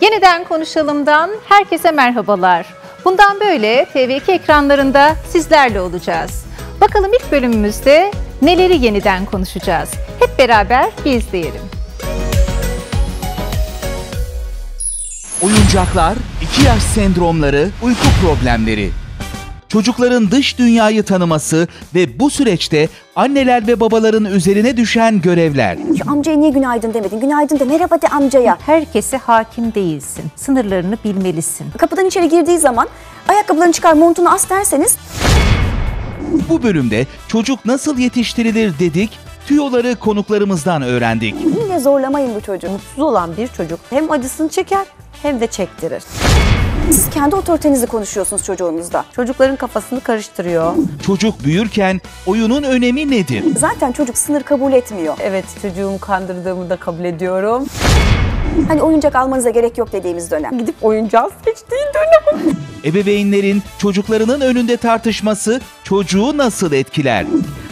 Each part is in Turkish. Yeniden Konuşalım'dan herkese merhabalar. Bundan böyle TV2 ekranlarında sizlerle olacağız. Bakalım ilk bölümümüzde neleri yeniden konuşacağız? Hep beraber bir izleyelim. Oyuncaklar, 2 yaş sendromları, uyku problemleri. Çocukların dış dünyayı tanıması ve bu süreçte anneler ve babaların üzerine düşen görevler. Şu amcaya niye günaydın demedin? Günaydın de, merhaba de amcaya. Herkese hakim değilsin. Sınırlarını bilmelisin. Kapıdan içeri girdiği zaman ayakkabılarını çıkar, montunu as derseniz. Bu bölümde çocuk nasıl yetiştirilir dedik, tüyoları konuklarımızdan öğrendik. Yine zorlamayın bu çocuğu. Mutsuz olan bir çocuk hem acısını çeker hem de çektirir. Siz kendi otoritenizi konuşuyorsunuz çocuğunuzda. Çocukların kafasını karıştırıyor. Çocuk büyürken oyunun önemi nedir? Zaten çocuk sınır kabul etmiyor. Evet, çocuğumu kandırdığımı da kabul ediyorum. Hani oyuncak almanıza gerek yok dediğimiz dönem. Gidip oyuncağı seçtiği dönem. Ebeveynlerin çocuklarının önünde tartışması çocuğu nasıl etkiler?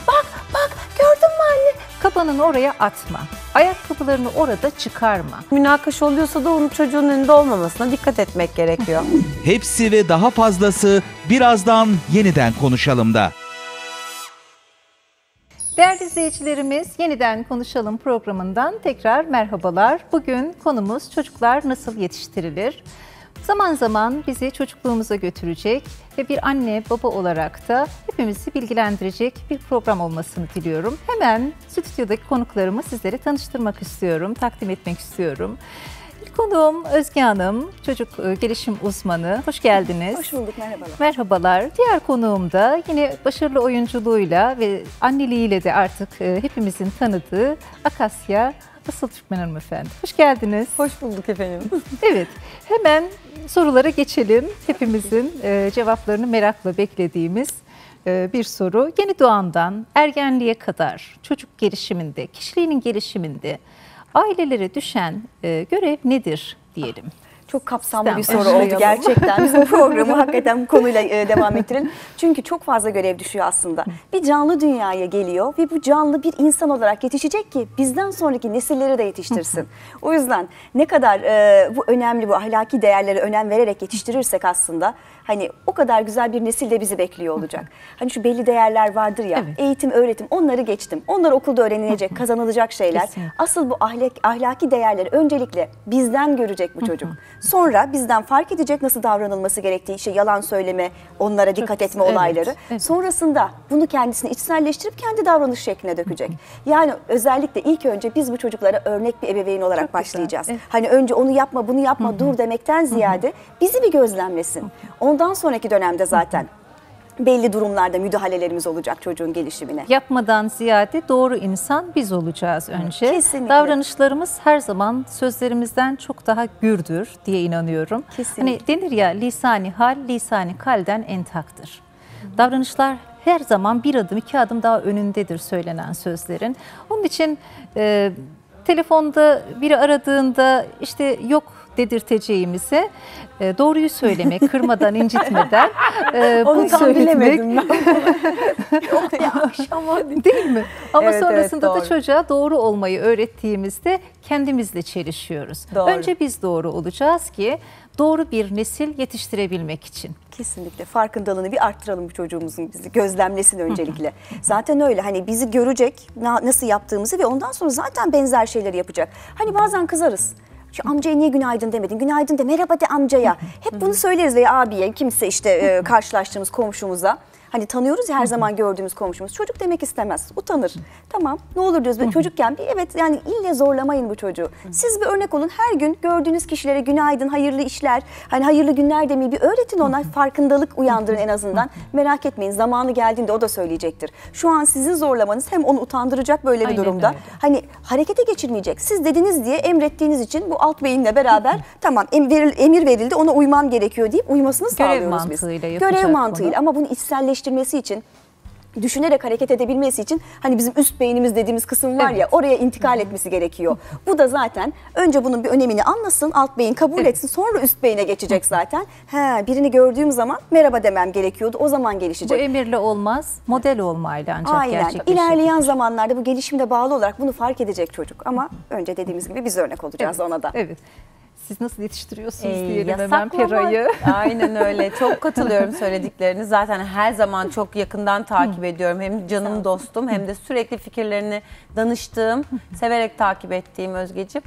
Bak, bak, gördün mü anne? Kabanını oraya atma. Ayakkabılarını orada çıkarma. Münakaşa oluyorsa da onun çocuğun önünde olmamasına dikkat etmek gerekiyor. Hepsi ve daha fazlası birazdan Yeniden Konuşalım da. Değerli izleyicilerimiz, Yeniden Konuşalım programından tekrar merhabalar. Bugün konumuz çocuklar nasıl yetiştirilir? Zaman zaman bizi çocukluğumuza götürecek ve bir anne baba olarak da hepimizi bilgilendirecek bir program olmasını diliyorum. Hemen stüdyodaki konuklarımı sizlere tanıştırmak istiyorum, takdim etmek istiyorum. İlk konuğum Özge Hanım, çocuk gelişim uzmanı. Hoş geldiniz. Hoş bulduk, merhabalar. Merhabalar. Diğer konuğum da yine başarılı oyunculuğuyla ve anneliğiyle de artık hepimizin tanıdığı Akasya Asıltürkmen hanımefendi. Hoş geldiniz. Hoş bulduk efendim. Evet, hemen sorulara geçelim. Hepimizin cevaplarını merakla beklediğimiz bir soru. Yeni doğandan ergenliğe kadar çocuk gelişiminde, kişiliğinin gelişiminde ailelere düşen görev nedir diyelim? Çok kapsamlı bir soru oldu gerçekten. Bizim programı hakikaten bu konuyla devam ettirelim. Çünkü çok fazla görev düşüyor aslında. Bir canlı dünyaya geliyor ve bu canlı bir insan olarak yetişecek ki bizden sonraki nesilleri de yetiştirsin. O yüzden ne kadar bu önemli, bu ahlaki değerlere önem vererek yetiştirirsek aslında hani o kadar güzel bir nesil de bizi bekliyor olacak. Hani şu belli değerler vardır ya, evet. Eğitim, öğretim, onları geçtim. Onlar okulda öğrenilecek, kazanılacak şeyler. Kesinlikle. Asıl bu ahlaki değerleri öncelikle bizden görecek bu çocuk. Sonra bizden fark edecek nasıl davranılması gerektiği, işte yalan söyleme, onlara dikkat etme olayları. Evet, evet. Sonrasında bunu kendisini içselleştirip kendi davranış şekline dökecek. Yani özellikle ilk önce biz bu çocuklara örnek bir ebeveyn olarak başlayacağız. Evet. Hani önce onu yapma, bunu yapma, dur demekten ziyade bizi bir gözlemlesin. Ondan sonraki dönemde zaten belli durumlarda müdahalelerimiz olacak çocuğun gelişimine. Yapmadan ziyade doğru insan biz olacağız önce. Kesinlikle. Davranışlarımız her zaman sözlerimizden çok daha gürdür diye inanıyorum. Kesinlikle. Hani denir ya, lisani hal, lisani kalden entaktır. Davranışlar her zaman bir adım, 2 adım daha önündedir söylenen sözlerin. Onun için telefonda biri aradığında işte yok dedirteceğimize doğruyu söylemek, kırmadan, incitmeden bunu söylemek. Yok ya, değil mi? Ama evet, sonrasında da çocuğa doğru olmayı öğrettiğimizde kendimizle çelişiyoruz. Doğru. Önce biz doğru olacağız ki doğru bir nesil yetiştirebilmek için. Kesinlikle farkındalığını bir arttıralım bu çocuğumuzun, bizi gözlemlesin öncelikle. Zaten öyle, hani bizi görecek nasıl yaptığımızı ve ondan sonra zaten benzer şeyleri yapacak. Hani bazen kızarız. Şu amcaya niye günaydın demedin? Günaydın de, merhaba de amcaya. Hep bunu söyleriz veya abiye, kimse işte karşılaştığımız komşumuza. Hani tanıyoruz ya, her zaman gördüğümüz komşumuz. Çocuk demek istemez, utanır. Tamam, ne olur diyoruz böyle çocukken. Evet, yani ille zorlamayın bu çocuğu. Siz bir örnek olun, her gün gördüğünüz kişilere günaydın, hayırlı işler, hani hayırlı günler demeyi bir öğretin ona. Farkındalık uyandırın en azından. Merak etmeyin, zamanı geldiğinde o da söyleyecektir. Şu an sizin zorlamanız hem onu utandıracak böyle bir durumda. Öyle. Hani harekete geçirmeyecek. Siz dediniz diye, emrettiğiniz için bu alt beyinle beraber tamam emir verildi, ona uyman gerekiyor deyip uymasını sağlıyoruz biz. Görev mantığıyla, ama bunu içselleştirmek için, düşünerek hareket edebilmesi için hani bizim üst beynimiz dediğimiz kısım var ya, oraya intikal etmesi gerekiyor. Bu da zaten önce bunun bir önemini anlasın, alt beyin kabul etsin, sonra üst beyine geçecek zaten. He, birini gördüğüm zaman merhaba demem gerekiyordu, o zaman gelişecek. Bu emirle olmaz, model olmayla ancak gerçekleşecek. İlerleyen zamanlarda bu gelişimde bağlı olarak bunu fark edecek çocuk, ama önce dediğimiz gibi biz örnek olacağız ona da. Evet. Siz nasıl yetiştiriyorsunuz diyelim hemen Pera'yı. Aynen öyle. Çok katılıyorum söyledikleriniz. Zaten her zaman çok yakından takip ediyorum. Hem canım dostum hem de sürekli fikirlerini danıştığım, severek takip ettiğim Özgeciğim.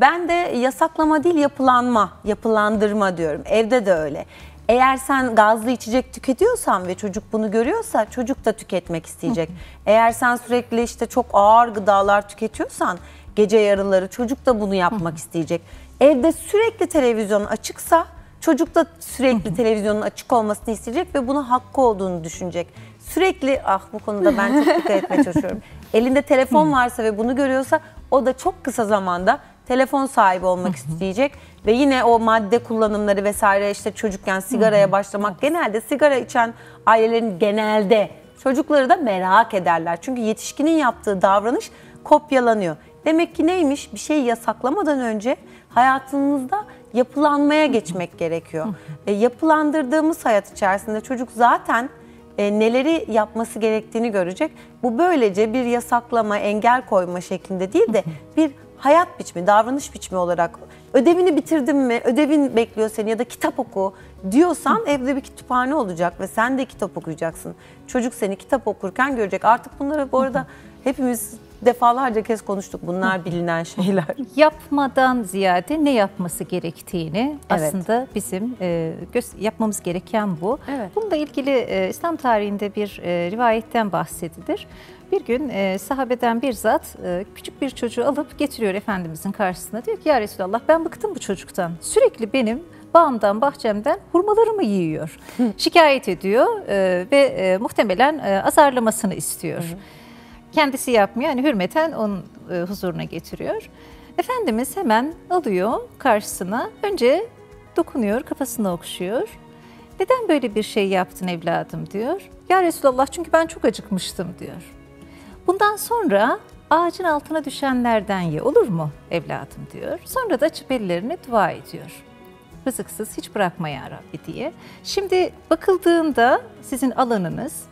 Ben de yasaklama değil yapılanma, yapılandırma diyorum. Evde de öyle. Eğer sen gazlı içecek tüketiyorsan ve çocuk bunu görüyorsa çocuk da tüketmek isteyecek. Eğer sen sürekli işte çok ağır gıdalar tüketiyorsan gece yarıları çocuk da bunu yapmak isteyecek. Evde sürekli televizyon açıksa çocuk da sürekli televizyonun açık olmasını isteyecek ve buna hakkı olduğunu düşünecek. Sürekli bu konuda ben çok dikkat etmeye çalışıyorum. Elinde telefon varsa ve bunu görüyorsa o da çok kısa zamanda telefon sahibi olmak isteyecek ve yine o madde kullanımları vesaire işte çocukken sigaraya başlamak genelde sigara içen ailelerin genelde çocukları da merak ederler. Çünkü yetişkinin yaptığı davranış kopyalanıyor. Demek ki neymiş? Bir şeyi yasaklamadan önce hayatımızda yapılanmaya geçmek gerekiyor. Yapılandırdığımız hayat içerisinde çocuk zaten neleri yapması gerektiğini görecek. Bu böylece bir yasaklama, engel koyma şeklinde değil de bir hayat biçimi, davranış biçimi olarak ödevini bitirdin mi, ödevin bekliyor seni ya da kitap oku diyorsan evde bir kütüphane olacak ve sen de kitap okuyacaksın. Çocuk seni kitap okurken görecek. Artık bunları bu arada hepimiz defalarca kez konuştuk. Bunlar bilinen şeyler. Yapmadan ziyade ne yapması gerektiğini aslında bizim yapmamız gereken bu. Evet. Bununla ilgili İslam tarihinde bir rivayetten bahsedilir. Bir gün sahabeden bir zat küçük bir çocuğu alıp getiriyor Efendimizin karşısına. Diyor ki ya Resulallah ben bıktım bu çocuktan. Sürekli benim bağımdan bahçemden hurmalarımı yiyor. Şikayet ediyor ve muhtemelen azarlamasını istiyor. Kendisi yapmıyor, yani hürmeten onun huzuruna getiriyor. Efendimiz hemen alıyor karşısına, önce dokunuyor, kafasına okşuyor. Neden böyle bir şey yaptın evladım diyor. Ya Resulallah çünkü ben çok acıkmıştım diyor. Bundan sonra ağacın altına düşenlerden ye olur mu evladım diyor. Sonra da açıp ellerine dua ediyor. Rızıksız hiç bırakma ya Rabbi diye. Şimdi bakıldığında sizin alanınız,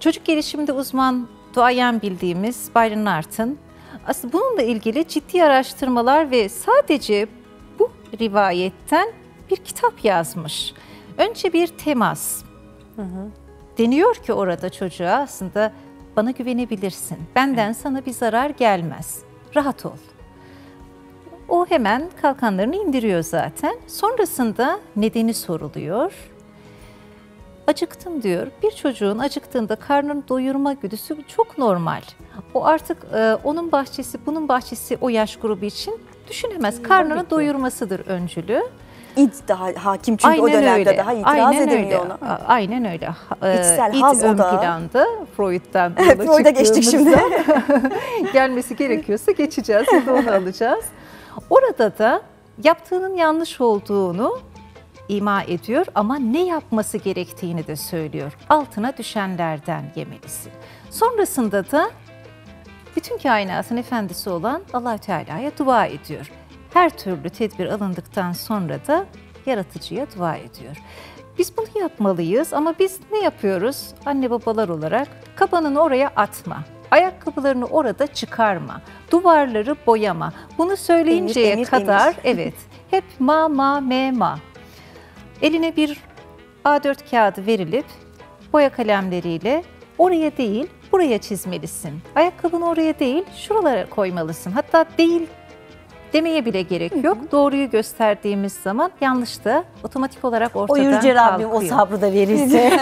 çocuk gelişiminde uzman duayen bildiğimiz Bayron Artın, aslında bununla ilgili ciddi araştırmalar ve sadece bu rivayetten bir kitap yazmış. Önce bir temas. Deniyor ki orada çocuğa aslında bana güvenebilirsin, benden sana bir zarar gelmez, rahat ol. O hemen kalkanlarını indiriyor zaten. Sonrasında nedeni soruluyor. Acıktım diyor. Bir çocuğun acıktığında karnını doyurma güdüsü çok normal. O artık onun bahçesi, bunun bahçesi o yaş grubu için düşünemez. Karnını doyurmasıdır öncülü. İd daha hakim çünkü o dönemde daha itiraz edemiyor ona. Aynen öyle. İçsel haz ön planda Freud'dan yola çıktığımızda. Freud'a geçtik şimdi. Gelmesi gerekiyorsa geçeceğiz ya da onu alacağız. Orada da yaptığının yanlış olduğunu ima ediyor ama ne yapması gerektiğini de söylüyor. Altına düşenlerden yemelisin. Sonrasında da bütün kainatın efendisi olan Allah-u Teala'ya dua ediyor. Her türlü tedbir alındıktan sonra da yaratıcıya dua ediyor. Biz bunu yapmalıyız ama biz ne yapıyoruz? Anne babalar olarak kabanını oraya atma. Ayakkabılarını orada çıkarma. Duvarları boyama. Bunu söyleyinceye kadar hep ma. Eline bir A4 kağıdı verilip boya kalemleriyle oraya değil buraya çizmelisin. Ayakkabını oraya değil şuralara koymalısın. Hatta değil demeye bile gerek yok. Doğruyu gösterdiğimiz zaman yanlış da otomatik olarak ortadan kalkıyor. O Yüce Rabbim o sabrı da verirse.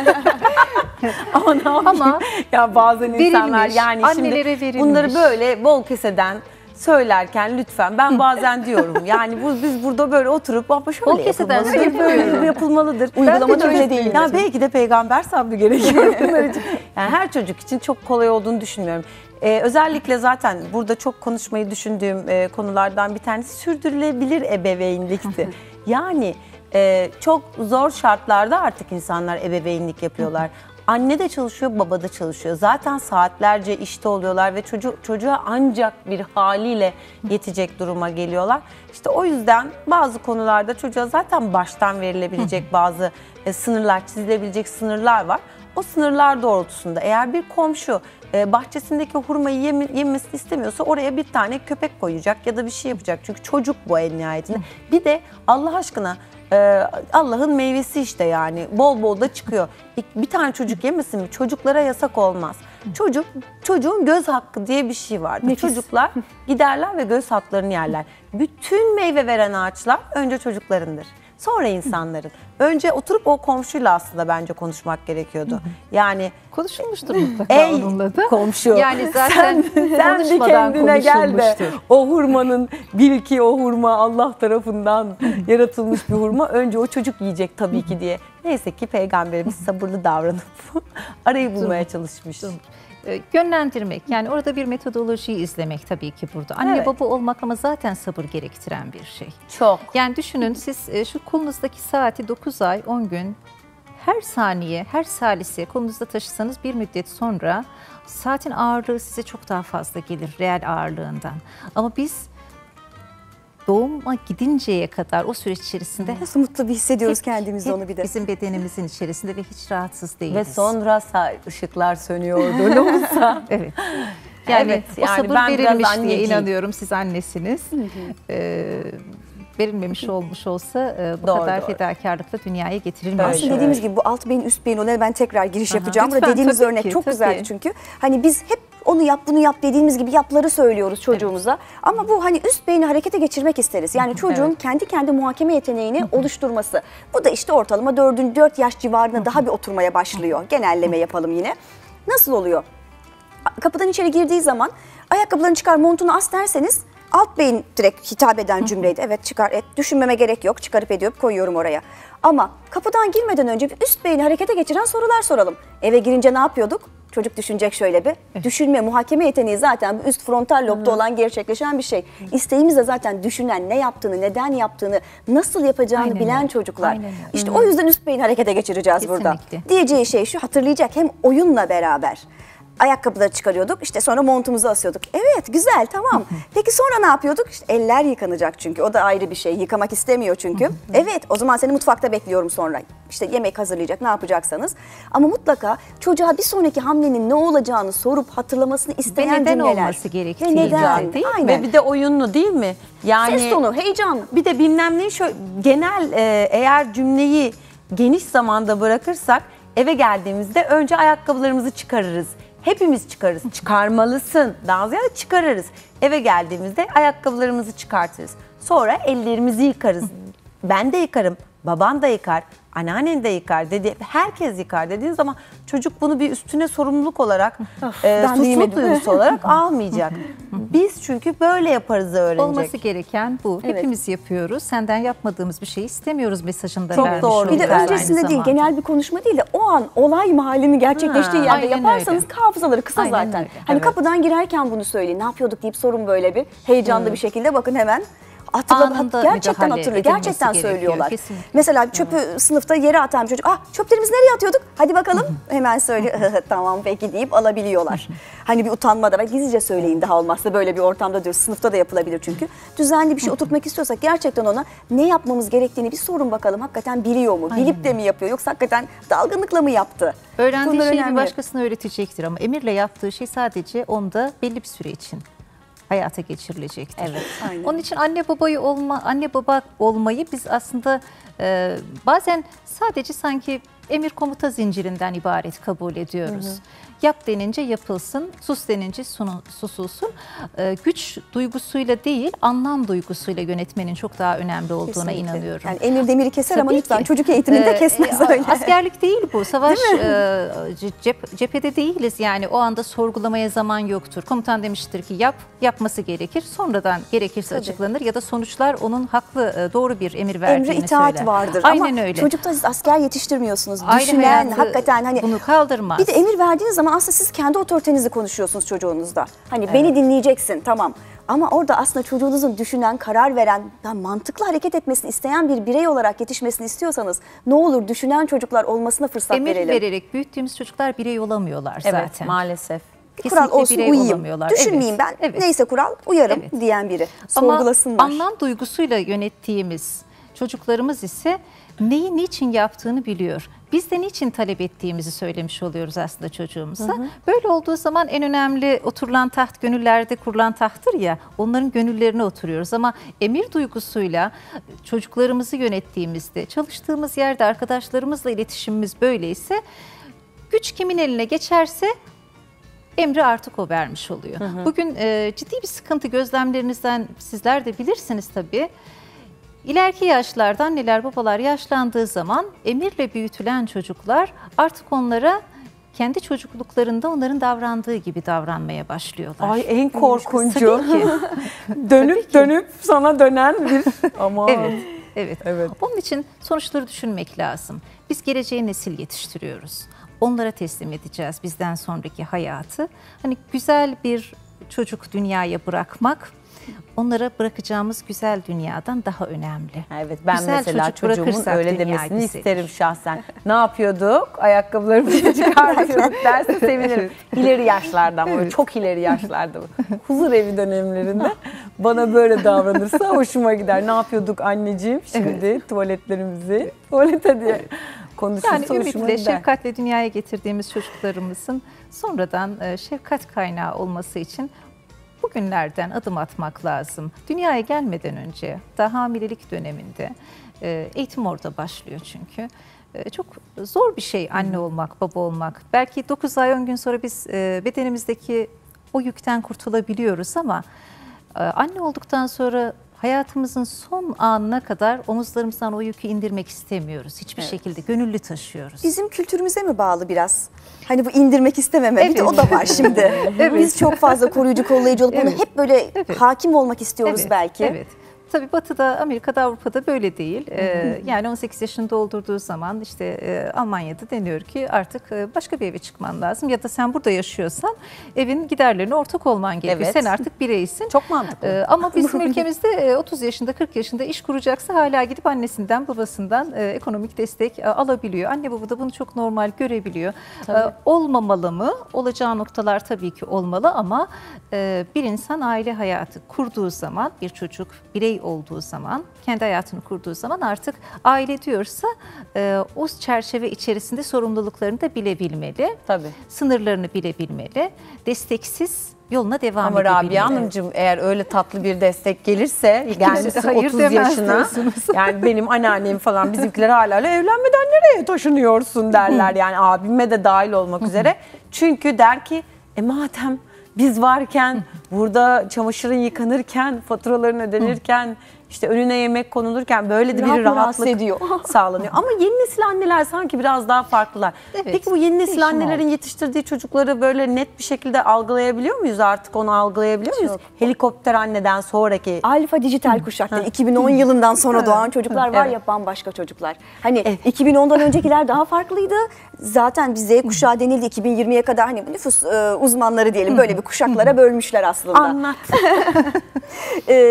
Ama ne yapayım? Ama ya bazen insanlar yani şimdi verilmiş. Bunları böyle bol keseden söylerken lütfen ben bazen diyorum yani biz burada böyle oturup ama şöyle yapılmalıdır, böyle yapılmalıdır. Uygulamada öyle değil. Ya belki de peygamber sabrı gerekiyor. Yani her çocuk için çok kolay olduğunu düşünmüyorum. Özellikle zaten burada çok konuşmayı düşündüğüm konulardan bir tanesi sürdürülebilir ebeveynlikti. Yani çok zor şartlarda artık insanlar ebeveynlik yapıyorlar. Anne de çalışıyor, baba da çalışıyor. Zaten saatlerce işte oluyorlar ve çocuğa ancak bir haliyle yetecek duruma geliyorlar. İşte o yüzden bazı konularda çocuğa zaten baştan verilebilecek bazı sınırlar, çizilebilecek sınırlar var. o sınırlar doğrultusunda eğer bir komşu bahçesindeki hurmayı yemesini istemiyorsa oraya bir tane köpek koyacak ya da bir şey yapacak. Çünkü çocuk bu en nihayetinde. Bir de Allah aşkına Allah'ın meyvesi işte yani bol bol da çıkıyor. Bir tane çocuk yemesin mi? Çocuklara yasak olmaz. Çocuğun göz hakkı diye bir şey vardır. Nefis. Çocuklar giderler ve göz haklarını yerler. Bütün meyve veren ağaçlar önce çocuklarındır. Sonra insanların. Önce oturup o komşuyla aslında bence konuşmak gerekiyordu. Yani konuşulmuştur mutlaka onunla da. Komşu. Yani zaten sen bir kendine gel de o hurmanın bilki o hurma Allah tarafından yaratılmış bir hurma. Önce o çocuk yiyecek tabii ki diye. Neyse ki Peygamberimiz sabırlı davranıp arayı bulmaya çalışmış. Yönlendirmek yani orada bir metodolojiyi izlemek tabii ki burada. Anne baba olmak ama zaten sabır gerektiren bir şey. Çok. Yani düşünün siz şu kolunuzdaki saati 9 ay 10 gün her saniye her salise kolunuzda taşısanız bir müddet sonra saatin ağırlığı size çok daha fazla gelir reel ağırlığından. Ama biz doğuma gidinceye kadar o süreç içerisinde nasıl mutlu bir hissediyoruz kendimizi onu bir de. Bizim bedenimizin içerisinde ve hiç rahatsız değiliz. Ve sonra ışıklar sönüyordu. Evet. Yani, o sabır ben verilmiş diye inanıyorum siz annesiniz. Verilmemiş olmuş olsa bu kadar fedakarlıkla dünyaya getirilmez. Aslında dediğimiz gibi bu alt beyin üst beyin ona ben tekrar giriş yapacağım. Lütfen, burada dediğimiz örnek çok güzeldi çünkü. Hani biz hep onu yap bunu yap dediğimiz gibi yapları söylüyoruz çocuğumuza. Evet. Ama bu hani üst beyni harekete geçirmek isteriz. Yani çocuğun kendi muhakeme yeteneğini oluşturması. Bu da işte ortalama 4 yaş civarına daha bir oturmaya başlıyor. Genelleme yapalım yine. Nasıl oluyor? Kapıdan içeri girdiği zaman ayakkabılarını çıkar montunu as derseniz alt beyin direkt hitap eden cümleydi. Evet çıkar et düşünmeme gerek yok çıkarıp ediyorum koyuyorum oraya. Ama kapıdan girmeden önce bir üst beyni harekete geçiren sorular soralım. Eve girince ne yapıyorduk? Çocuk düşünecek şöyle bir. Düşünme, muhakeme yeteneği zaten üst frontal lobda olan gerçekleşen bir şey. İsteğimiz de zaten düşünen ne yaptığını, neden yaptığını, nasıl yapacağını bilen çocuklar. İşte o yüzden üst beyin harekete geçireceğiz burada. Diyeceği şey şu hatırlayacak hem oyunla beraber. Ayakkabıları çıkarıyorduk işte sonra montumuzu asıyorduk. Evet güzel tamam. Peki sonra ne yapıyorduk? İşte eller yıkanacak çünkü o da ayrı bir şey yıkamak istemiyor çünkü. Evet o zaman seni mutfakta bekliyorum sonra. İşte yemek hazırlayacak ne yapacaksanız. Ama mutlaka çocuğa bir sonraki hamlenin ne olacağını sorup hatırlamasını isteyen cümleler. Ve neden cümleler. Olması gerektiği. Ve neden değil mi? Ve bir de oyunlu değil mi? Yani, ses tonu, heyecan. Bir de bilmem neyi şöyle genel eğer cümleyi geniş zamanda bırakırsak eve geldiğimizde önce ayakkabılarımızı çıkarırız. Hepimiz çıkarırız. Çıkarmalısın. Daha ziyade çıkarırız. Eve geldiğimizde ayakkabılarımızı çıkartırız. Sonra ellerimizi yıkarız. Ben de yıkarım. Baban da yıkar. Anneannen de yıkar. Herkes yıkar dediğin zaman çocuk bunu bir üstüne sorumluluk olarak suçluluk duygusu olarak almayacak. Biz çünkü böyle yaparız öğrenecek. Olması gereken bu. Evet. Hepimiz yapıyoruz. Senden yapmadığımız bir şeyi istemiyoruz mesajını da vermiş. Çok doğru. Bir de öncesinde değil genel bir konuşma değil de o an olay mahallini gerçekleştiği yerde yaparsanız hafızaları kısa zaten. Öyle. Hani kapıdan girerken bunu söyleyin. Ne yapıyorduk deyip sorun böyle bir heyecanlı bir şekilde bakın hemen. Gerçekten hatırlıyor, gerçekten söylüyorlar. Kesinlikle. Mesela çöpü sınıfta yere atan bir çocuk, ah çöplerimizi nereye atıyorduk? Hadi bakalım hemen söylüyor, tamam peki deyip alabiliyorlar. Hani bir utanma da var, gizlice söyleyin daha olmazsa böyle bir ortamda diyor, sınıfta da yapılabilir çünkü. Düzenli bir şey oturtmak istiyorsak gerçekten ona ne yapmamız gerektiğini bir sorun bakalım. Hakikaten biliyor mu, bilip de mi yapıyor yoksa hakikaten dalgınlıkla mı yaptı? Öğrendiği şeyi bir başkasına öğretecektir ama emirle yaptığı şey sadece onda belli bir süre için hayata geçirilecektir. Evet, onun için anne baba olmayı biz aslında bazen sadece sanki emir komuta zincirinden ibaret kabul ediyoruz. Yap denince yapılsın, sus denince susulsun. Güç duygusuyla değil, anlam duygusuyla yönetmenin çok daha önemli olduğuna inanıyorum. Yani emir demiri keser ama lütfen çocuk eğitiminde kesmez öyle. Askerlik değil bu, savaş cephede değiliz yani o anda sorgulamaya zaman yoktur. Komutan demiştir ki yap, yapması gerekir. Sonradan gerekirse açıklanır ya da sonuçlar onun haklı doğru bir emir verdiğini söyler. Emre itaat vardır ama çocukta siz asker yetiştirmiyorsunuz. Düşünen, hakikaten hani bunu kaldırmaz. Bir de emir verdiğiniz zaman aslında siz kendi otoritenizi konuşuyorsunuz çocuğunuzda. Hani beni dinleyeceksin tamam. Ama orada aslında çocuğunuzun düşünen, karar veren, mantıklı hareket etmesini isteyen bir birey olarak yetişmesini istiyorsanız ne olur düşünen çocuklar olmasına fırsat verelim. Emir vererek büyüttüğümüz çocuklar birey olamıyorlar zaten. Evet maalesef. Bir kural olsun uyuyayım, düşünmeyeyim ben neyse kural uyarım diyen biri. Sorgulasınlar. Ama anlam duygusuyla yönettiğimiz Çocuklarımız ise neyi niçin yaptığını biliyor. Biz de niçin talep ettiğimizi söylemiş oluyoruz aslında çocuğumuza. Hı hı. Böyle olduğu zaman en önemli oturulan taht gönüllerde kurulan tahttır ya, onların gönüllerine oturuyoruz. Ama emir duygusuyla çocuklarımızı yönettiğimizde, çalıştığımız yerde arkadaşlarımızla iletişimimiz böyleyse, güç kimin eline geçerse emri artık o vermiş oluyor. Hı hı. Bugün ciddi bir sıkıntı, gözlemlerinizden sizler de bilirsiniz tabii. İleriki yaşlarda anneler babalar yaşlandığı zaman emirle büyütülen çocuklar artık onlara kendi çocukluklarında onların davrandığı gibi davranmaya başlıyorlar. Ay en korkuncu. dönüp sana dönen bir ama. Evet. Onun için sonuçları düşünmek lazım. Biz geleceğe nesil yetiştiriyoruz. Onlara teslim edeceğiz bizden sonraki hayatı. Hani güzel bir çocuk dünyaya bırakmak, onlara bırakacağımız güzel dünyadan daha önemli. Evet, ben güzel mesela çocuğumun öyle demesini isterim şahsen. Ne yapıyorduk? Ayakkabılarımızı çıkartıyorduk. Derse sevinirim. İleri yaşlarda mı? Çok ileri yaşlarda mı? Huzur evi dönemlerinde bana böyle davranırsa hoşuma gider. Ne yapıyorduk anneciğim? Şimdi tuvaletlerimizi tuvalete diye. Yani ümitle, şefkatle dünyaya getirdiğimiz çocuklarımızın sonradan şefkat kaynağı olması için bugünlerden adım atmak lazım. Dünyaya gelmeden önce, daha hamilelik döneminde, eğitim orada başlıyor çünkü. Çok zor bir şey anne olmak, baba olmak. Belki 9 ay 10 gün sonra biz bedenimizdeki o yükten kurtulabiliyoruz ama anne olduktan sonra hayatımızın son anına kadar omuzlarımızdan o yükü indirmek istemiyoruz. Hiçbir şekilde gönüllü taşıyoruz. Bizim kültürümüze mi bağlı biraz? Hani bu indirmek istememe, bir de o da var şimdi. Biz çok fazla koruyucu, kollayıcı olup onu hep böyle hakim olmak istiyoruz belki. Evet. Tabii Batı'da, Amerika'da, Avrupa'da böyle değil. Yani 18 yaşını doldurduğu zaman işte Almanya'da deniyor ki artık başka bir eve çıkman lazım. Ya da sen burada yaşıyorsan evin giderlerine ortak olman gerekiyor. Evet. Sen artık bireysin. Çok mantıklı. Ama bizim ülkemizde 30 yaşında, 40 yaşında iş kuracaksa hala gidip annesinden, babasından ekonomik destek alabiliyor. Anne baba da bunu çok normal görebiliyor. Olmamalı mı? Olacağı noktalar tabii ki olmalı ama bir insan aile hayatı kurduğu zaman, bir çocuk birey olduğu zaman, kendi hayatını kurduğu zaman artık aile diyorsa o çerçeve içerisinde sorumluluklarını da bilebilmeli. Tabii. Sınırlarını bilebilmeli. Desteksiz yoluna devam edebilmeli. Ama Rabia Hanımcığım, eğer öyle tatlı bir destek gelirse, gelmişsin 30 yaşına, yani benim anneannem falan, bizimkiler hala evlenmeden nereye taşınıyorsun derler. Yani abime de dahil olmak üzere. Çünkü der ki madem biz varken, burada çamaşırın yıkanırken, faturaların ödenirken, işte önüne yemek konulurken böyle de bir rahatlık sağlanıyor. Ama yeni nesil anneler sanki biraz daha farklılar. Evet, peki bu yeni nesil annelerin yetiştirdiği çocukları böyle net bir şekilde algılayabiliyor muyuz artık? Onu algılayabiliyor muyuz? Helikopter anneden sonraki. Alfa dijital kuşaktan 2010 yılından sonra doğan çocuklar var ya, bambaşka çocuklar. Hani 2010'dan öncekiler daha farklıydı. Zaten bize kuşağı denildi 2020'ye kadar, hani nüfus uzmanları diyelim böyle bir kuşaklara bölmüşler aslında. Anlat.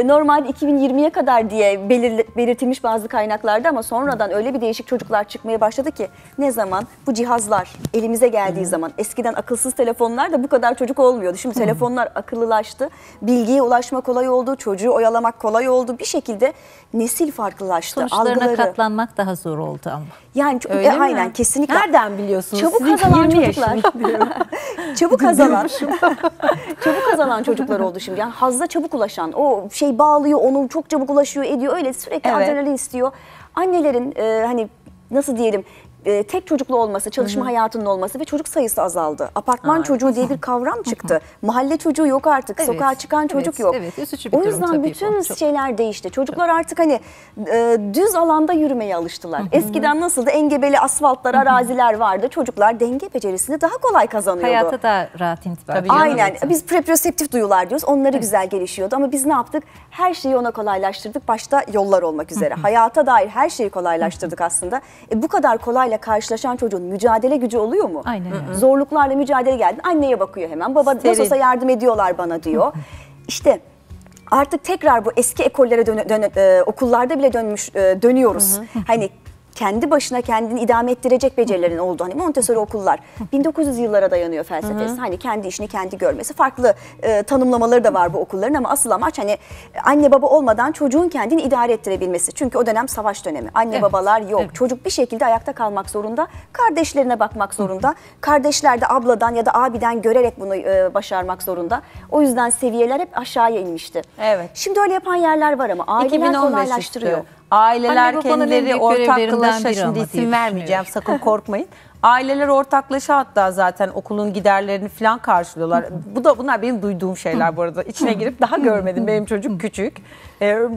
Normal 2020'ye kadar diye belirtilmiş bazı kaynaklarda ama sonradan öyle bir değişik çocuklar çıkmaya başladı ki ne zaman bu cihazlar elimize geldiği zaman, eskiden akılsız telefonlar da bu kadar çocuk olmuyordu. Şimdi telefonlar akıllılaştı, bilgiye ulaşma kolay oldu, çocuğu oyalamak kolay oldu. Bir şekilde nesil farklılaştı. Sonuçlarına katlanmak daha zor oldu ama. Yani aynen, kesinlikle. Nereden biliyorsunuz? Çabuk kazanan çocuklar. çabuk kazanan çocuklar oldu şimdi. Yani hazza çabuk ulaşan, o şey bağlıyor, onu çok çabuk ulaşıyor, ediyor, öyle sürekli adrenalin istiyor. Annelerin hani nasıl diyelim, tek çocuklu olması, çalışma hayatının olması ve çocuk sayısı azaldı. Apartman çocuğu diye bir kavram çıktı. Mahalle çocuğu yok artık. Sokağa çıkan çocuk yok. O yüzden bütün şeyler değişti. Çocuklar artık hani düz alanda yürümeye alıştılar. Eskiden nasıldı? Engebeli asfaltlar, araziler vardı. Çocuklar denge becerisini daha kolay kazanıyordu. Hayata da rahat intibar. Aynen. Biz proprioceptif duyular diyoruz. Onları güzel gelişiyordu ama biz ne yaptık? Her şeyi ona kolaylaştırdık. Başta yollar olmak üzere. Hayata dair her şeyi kolaylaştırdık aslında. Bu kadar kolay karşılaşan çocuğun mücadele gücü oluyor mu? Aynen. Zorluklarla mücadele geldi. Anneye bakıyor hemen. Baba nasıl olsa yardım ediyorlar bana diyor. İşte artık tekrar bu eski ekollere okullarda bile dönüyoruz. Hani kendi başına kendini idame ettirecek becerilerin olduğu, hani Montessori okullar 1900 yıllara dayanıyor felsefesi. Hani kendi işini kendi görmesi. Farklı tanımlamaları da var bu okulların ama asıl amaç hani anne baba olmadan çocuğun kendini idare ettirebilmesi. Çünkü o dönem savaş dönemi. Anne babalar yok. Çocuk bir şekilde ayakta kalmak zorunda. Kardeşlerine bakmak zorunda. Kardeşler de abladan ya da abiden görerek bunu başarmak zorunda. O yüzden seviyeler hep aşağıya inmişti. Evet. Şimdi öyle yapan yerler var ama aileler kolaylaştırıyor. Işte. Aileler kendileri ortaklaşa, şimdi isim vermeyeceğim sakın korkmayın. Aileler ortaklaşa hatta zaten okulun giderlerini falan karşılıyorlar. Bunlar benim duyduğum şeyler bu arada. İçine girip daha görmedim. Benim çocuk küçük.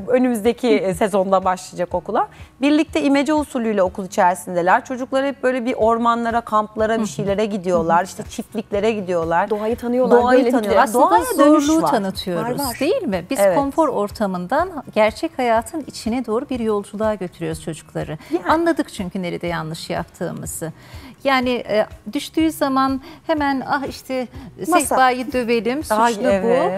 Önümüzdeki sezonda başlayacak okula. Birlikte imece usulüyle okul içerisindeler. Çocuklar hep böyle bir ormanlara, kamplara, bir şeylere gidiyorlar. İşte çiftliklere gidiyorlar. Doğayı tanıyorlar. Doğayı tanıyorlar. Aslında doğaya dönüşü tanıtıyoruz değil mi? Biz konfor ortamından gerçek hayatın içine doğru bir yolculuğa götürüyoruz çocukları. Yani. Anladık çünkü nerede yanlış yaptığımızı. Yani düştüğü zaman hemen işte sehpayı dövelim, suçlu bu.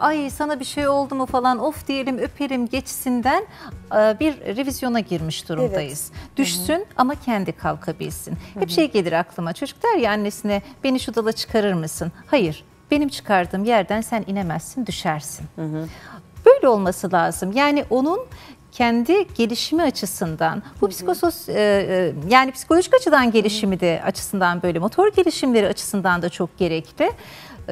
Ay sana bir şey oldu mu falan of diyelim, öpelim geçsinden bir revizyona girmiş durumdayız. Evet. Düşsün ama kendi kalkabilsin. Hep şey gelir aklıma, çocuk der ya annesine beni şu dala çıkarır mısın? Hayır, benim çıkardığım yerden sen inemezsin, düşersin. Böyle olması lazım. Yani onun kendi gelişimi açısından, bu yani psikolojik açıdan gelişimi de açısından böyle, motor gelişimleri açısından da çok gerekli.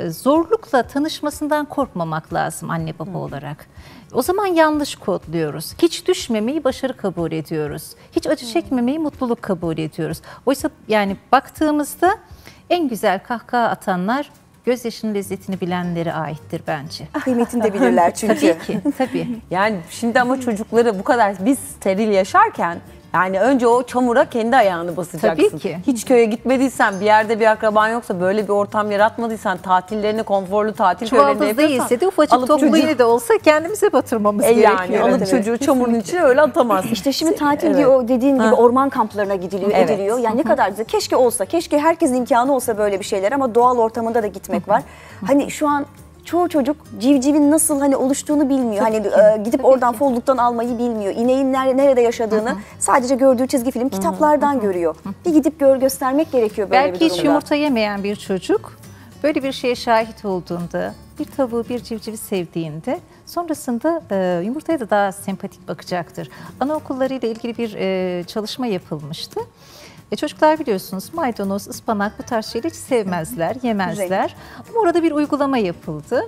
Zorlukla tanışmasından korkmamak lazım anne baba olarak. O zaman yanlış kodluyoruz. Hiç düşmemeyi başarı kabul ediyoruz. Hiç acı çekmemeyi mutluluk kabul ediyoruz. Oysa yani baktığımızda en güzel kahkaha atanlar, gözyaşının lezzetini bilenlere aittir bence. Kıymetini de bilirler çünkü. Tabii ki, tabii. Yani şimdi ama çocukları bu kadar biz steril yaşarken yani önce o çamura kendi ayağını basacaksın. Tabii ki. Hiç köye gitmediysen, bir yerde bir akraban yoksa, böyle bir ortam yaratmadıysan, tatillerini konforlu tatil köylerinde yapıyorsan. Çuvaldız değilse de ufacık toplu de olsa kendimize batırmamız gerekiyor. Yani alıp çocuğu çamurun içine öyle atamazsın. İşte şimdi tatil diyor, dediğin gibi orman kamplarına gidiliyor, ediliyor. Yani ne kadar güzel. Keşke olsa, keşke herkesin imkanı olsa böyle bir şeyler ama doğal ortamında da gitmek var. Hani şu an çoğu çocuk civcivin nasıl hani oluştuğunu bilmiyor. Hani gidip oradan folluktan almayı bilmiyor. İneğin nerede yaşadığını sadece gördüğü çizgi film kitaplardan görüyor. Bir gidip göstermek gerekiyor böyle bir durumda. Belki hiç yumurta yemeyen bir çocuk böyle bir şeye şahit olduğunda, bir tavuğu, bir civcivi sevdiğinde sonrasında yumurtaya da daha sempatik bakacaktır. Anaokullarıyla ilgili bir çalışma yapılmıştı. Çocuklar biliyorsunuz maydanoz, ıspanak bu tarz şeyleri hiç sevmezler, yemezler. Ama orada bir uygulama yapıldı.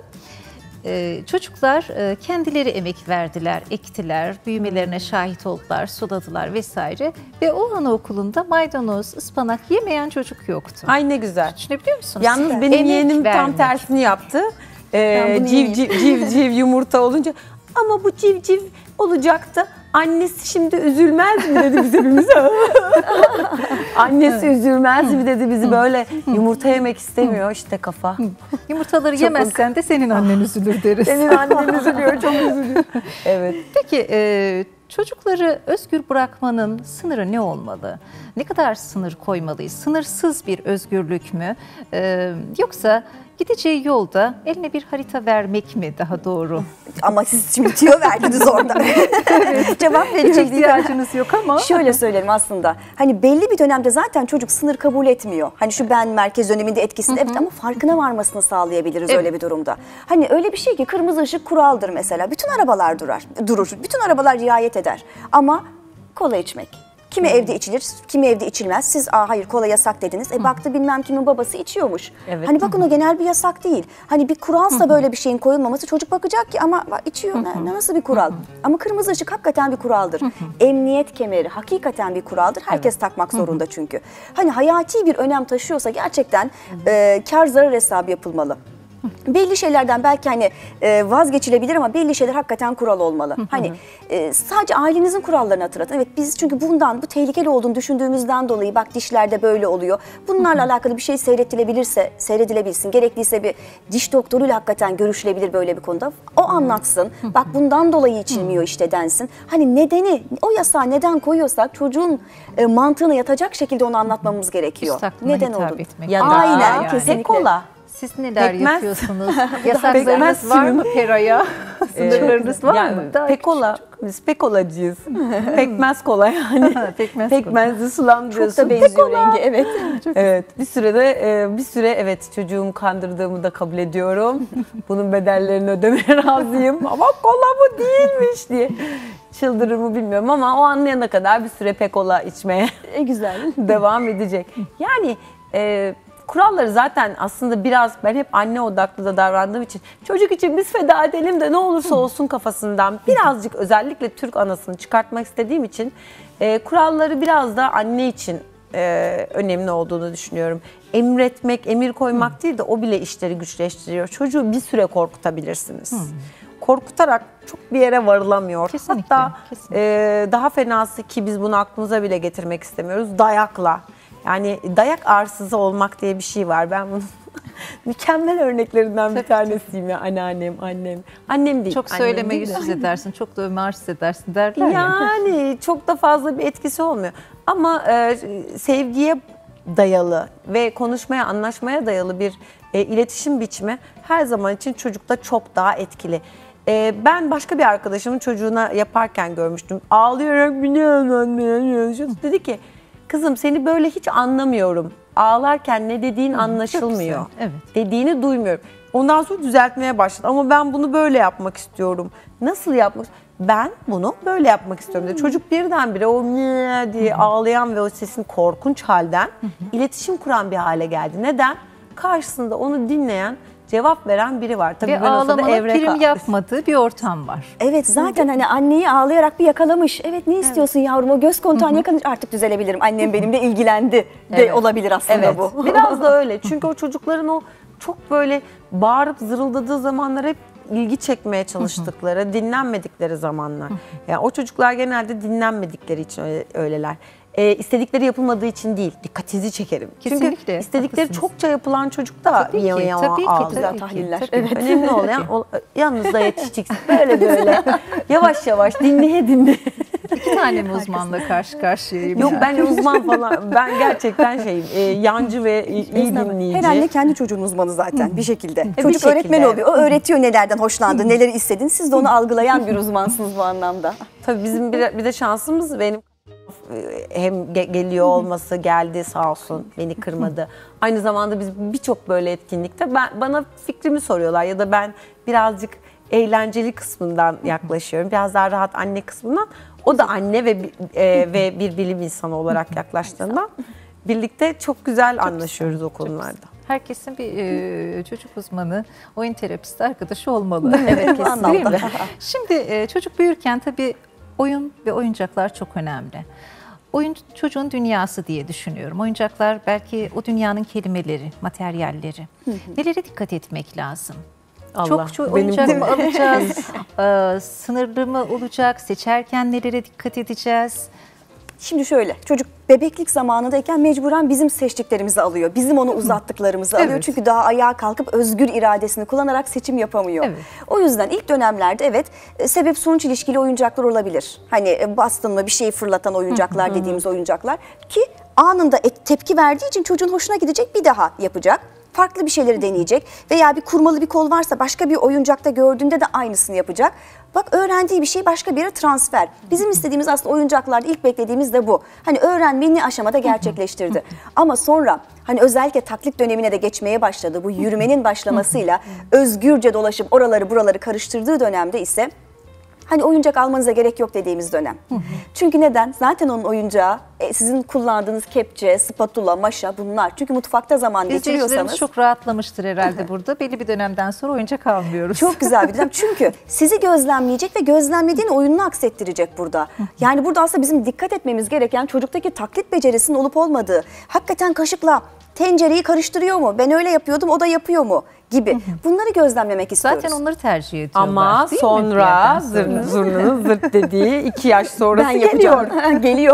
Çocuklar kendileri emek verdiler, ektiler, büyümelerine şahit oldular, suladılar vesaire. Ve o anaokulunda maydanoz, ıspanak yemeyen çocuk yoktu. Ay ne güzel. Düşünebiliyor musunuz? Yalnız benim yeğenim tam tersini yaptı. Civciv yumurta olunca ama bu civciv olacaktı. Annesi şimdi üzülmez mi dedi bize hepimize. Annesi üzülmez mi dedi bizi, böyle yumurta yemek istemiyor işte kafa. Yumurtaları yemezsen de senin annen üzülür deriz. Senin annen üzülüyor, çok üzülüyor. Evet. Peki çocukları özgür bırakmanın sınırı ne olmalı? Ne kadar sınır koymalıyız? Sınırsız bir özgürlük mü? Yoksa gideceği yolda eline bir harita vermek mi daha doğru? Ama siz şimdi tüyo verdiniz orada. Cevap verecek ihtiyacınız yok ama. Şöyle söylerim aslında. Hani belli bir dönemde zaten çocuk sınır kabul etmiyor. Hani şu ben merkez döneminde etkisini ama farkına varmasını sağlayabiliriz öyle bir durumda. Hani öyle bir şey ki kırmızı ışık kuraldır mesela. Bütün arabalar durur. Bütün arabalar riayet eder. Ama kola içmek. Kimi evde içilir, kimi evde içilmez. Siz hayır kola yasak dediniz. Baktı bilmem kimin babası içiyormuş. Hani bakın o genel bir yasak değil. Hani bir kuralsa böyle bir şeyin koyulmaması, çocuk bakacak ki ama içiyor nasıl bir kural? Ama kırmızı ışık hakikaten bir kuraldır. Emniyet kemeri hakikaten bir kuraldır. Herkes takmak zorunda çünkü. Hani hayati bir önem taşıyorsa gerçekten kar zarar hesabı yapılmalı. Belli şeylerden belki hani vazgeçilebilir ama belli şeyler hakikaten kural olmalı. Hani sadece ailenizin kurallarını hatırlatın. Evet biz çünkü bundan, bu tehlikeli olduğunu düşündüğümüzden dolayı bak dişlerde böyle oluyor. Bunlarla alakalı bir şey seyredilebilirse seyredilebilsin. Gerekliyse bir diş doktoruyla hakikaten görüşülebilir böyle bir konuda. O anlatsın. Bak bundan dolayı içilmiyor işte densin. Hani nedeni, o yasağı neden koyuyorsak çocuğun mantığına yatacak şekilde onu anlatmamız gerekiyor. Neden olduğunu. Aynen yani. Kesinlikle. Tek kola. Siz neler yapıyorsunuz? Yasaklarınız var mı Pera'ya? Sınırlarınız var yani, mı? Daha pekola, biz pekolacıyız. Pekmez kola yani. Pekmezli sulandırıyorsun. Çok da benziyor rengi, evet. Evet. Bir süre evet, çocuğumu kandırdığımı da kabul ediyorum. Bunun bedellerini ödemeye razıyım. Ama kola bu değilmiş diye. Çıldırır mı bilmiyorum ama o anlayana kadar bir süre pekola içmeye güzel devam edecek. Yani kuralları zaten aslında biraz ben hep anne odaklı da davrandığım için çocuk için biz feda edelim de ne olursa olsun kafasından birazcık özellikle Türk anasını çıkartmak istediğim için kuralları biraz da anne için önemli olduğunu düşünüyorum. Emretmek, emir koymak değil de o bile işleri güçleştiriyor. Çocuğu bir süre korkutabilirsiniz. Korkutarak çok bir yere varılamıyor. Kesinlikle, hatta kesinlikle. Daha fenası ki biz bunu aklımıza bile getirmek istemiyoruz. Dayakla. Yani dayak arsızı olmak diye bir şey var. Ben bunun mükemmel örneklerinden tabii bir tanesiyim ya. Anneannem, annem. Annem değil. Çok söyleme yüzsüz edersin, çok dövme arsız edersin derler. Yani çok da fazla bir etkisi olmuyor. Ama sevgiye dayalı ve konuşmaya, anlaşmaya dayalı bir iletişim biçimi her zaman için çocukta çok daha etkili. Ben başka bir arkadaşımın çocuğuna yaparken görmüştüm. Ağlayarak biliyorum. Dedi ki, kızım seni böyle hiç anlamıyorum. Ağlarken ne dediğin anlaşılmıyor. Evet. Dediğini duymuyorum. Ondan sonra düzeltmeye başladı. Ama ben bunu böyle yapmak istiyorum. Nasıl yapmak? Ben bunu böyle yapmak istiyorum dedi. Çocuk birdenbire o diye ağlayan ve o sesin korkunç halden iletişim kuran bir hale geldi. Neden? Karşısında onu dinleyen, cevap veren biri var. Tabii ve ağlamalı prim yapmadığı bir ortam var. Evet, zaten hani anneyi ağlayarak bir yakalamış. Evet, ne istiyorsun yavrum, o göz kontağını yakalamış. Artık düzelebilirim, annem benimle ilgilendi de olabilir aslında bu. Biraz da öyle. Çünkü o çocukların o çok böyle bağırıp zırıldadığı zamanlar hep ilgi çekmeye çalıştıkları, dinlenmedikleri zamanlar. Yani o çocuklar genelde dinlenmedikleri için öyleler. İstedikleri yapılmadığı için değil, dikkatinizi çekerim. Kesinlikle. Çünkü istedikleri çokça yapılan çocuk da tabii ki tahliller. Evet. Önemli olan yalnız da yetişeceksin. Böyle böyle. Yavaş yavaş dinleye. İki tane mi uzmanla karşı karşıyayım? Yok ben uzman falan. Ben gerçekten şeyim. Yancı ve iyi dinleyici. Herhalde kendi çocuğun uzmanı zaten bir şekilde. Çocuk öğretmeni oluyor. O öğretiyor nelerden hoşlandı, neleri istedin. Siz de onu algılayan bir uzmansınız bu anlamda. Tabii bizim bir de şansımız benim hem geliyor olması, geldi sağ olsun, beni kırmadı. Aynı zamanda biz birçok böyle etkinlikte bana fikrimi soruyorlar ya da ben birazcık eğlenceli kısmından yaklaşıyorum. Biraz daha rahat anne kısmından. O da anne ve bir bilim insanı olarak yaklaştığından birlikte çok güzel anlaşıyoruz o konularda. Herkesin bir çocuk uzmanı, oyun terapisti arkadaşı olmalı. Evet, kesinlikle. Şimdi çocuk büyürken tabii oyun ve oyuncaklar çok önemli. Oyun çocuğun dünyası diye düşünüyorum. Oyuncaklar belki o dünyanın kelimeleri, materyalleri. Nelere dikkat etmek lazım? Allah, çok oyuncak mı alacağız? Sınırlı mı olacak? Seçerken nelere dikkat edeceğiz? Şimdi şöyle, çocuk bebeklik zamanındayken mecburen bizim seçtiklerimizi alıyor. Bizim onu uzattıklarımızı alıyor. Çünkü daha ayağa kalkıp özgür iradesini kullanarak seçim yapamıyor. O yüzden ilk dönemlerde sebep sonuç ilişkili oyuncaklar olabilir. Hani bastırma, bir şeyi fırlatan oyuncaklar dediğimiz oyuncaklar ki anında tepki verdiği için çocuğun hoşuna gidecek, bir daha yapacak. Farklı bir şeyleri deneyecek veya bir kurmalı bir kol varsa başka bir oyuncakta gördüğünde de aynısını yapacak. Bak, öğrendiği bir şey başka bir yere transfer. Bizim istediğimiz aslında oyuncaklarda ilk beklediğimiz de bu. Hani öğrenmeyi aşamada gerçekleştirdi. Ama sonra hani özellikle taklit dönemine de geçmeye başladı. Bu yürümenin başlamasıyla özgürce dolaşıp oraları buraları karıştırdığı dönemde ise hani oyuncak almanıza gerek yok dediğimiz dönem. Çünkü neden? Zaten onun oyuncağı sizin kullandığınız kepçe, spatula, maşa bunlar. Çünkü mutfakta zaman geçiriyorsanız. Çok rahatlamıştır herhalde burada. Belli bir dönemden sonra oyuncak almıyoruz. Çok güzel bir dönem. Çünkü sizi gözlemleyecek ve gözlemlediğini oyununu aksettirecek burada. Yani burada aslında bizim dikkat etmemiz gereken çocuktaki taklit becerisinin olup olmadığı. Hakikaten kaşıkla tencereyi karıştırıyor mu? Ben öyle yapıyordum, o da yapıyor mu? Gibi. Bunları gözlemlemek istiyoruz. Zaten onları tercih ediyorlar. Ama sonra zurnanın zırt dediği 2 yaş sonrası geliyor.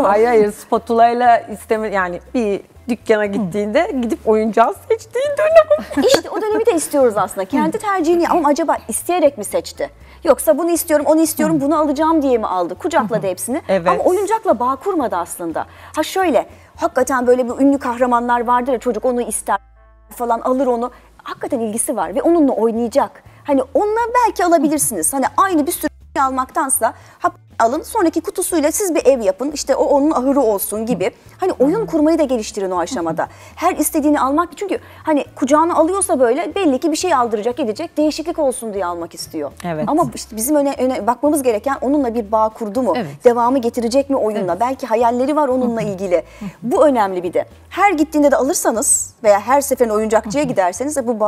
Hayır, spatulayla isteme yani bir dükkana gittiğinde gidip oyuncağı seçtiğin dönem. İşte o dönemi de istiyoruz aslında. Kendi tercihini ama acaba isteyerek mi seçti? Yoksa bunu istiyorum, onu istiyorum, bunu alacağım diye mi aldı? Kucakladı hepsini. Ama oyuncakla bağ kurmadı aslında. Ha şöyle, hakikaten böyle bir ünlü kahramanlar vardır ya, çocuk onu ister falan alır onu. hakikaten ilgisi var ve onunla oynayacak. Hani onunla belki alabilirsiniz. Hani aynı bir sürü almaktansa alın, sonraki kutusuyla siz bir ev yapın, işte o onun ahırı olsun gibi. Hani oyun kurmayı da geliştirin o aşamada. Her istediğini almak, çünkü hani kucağına alıyorsa böyle belli ki bir şey aldıracak, edecek, değişiklik olsun diye almak istiyor. Evet. Ama işte bizim öne bakmamız gereken, onunla bir bağ kurdu mu? Evet. Devamı getirecek mi oyunla? Evet. Belki hayalleri var onunla ilgili. Bu önemli bir de. Her gittiğinde de alırsanız veya her seferin oyuncakçıya giderseniz de bu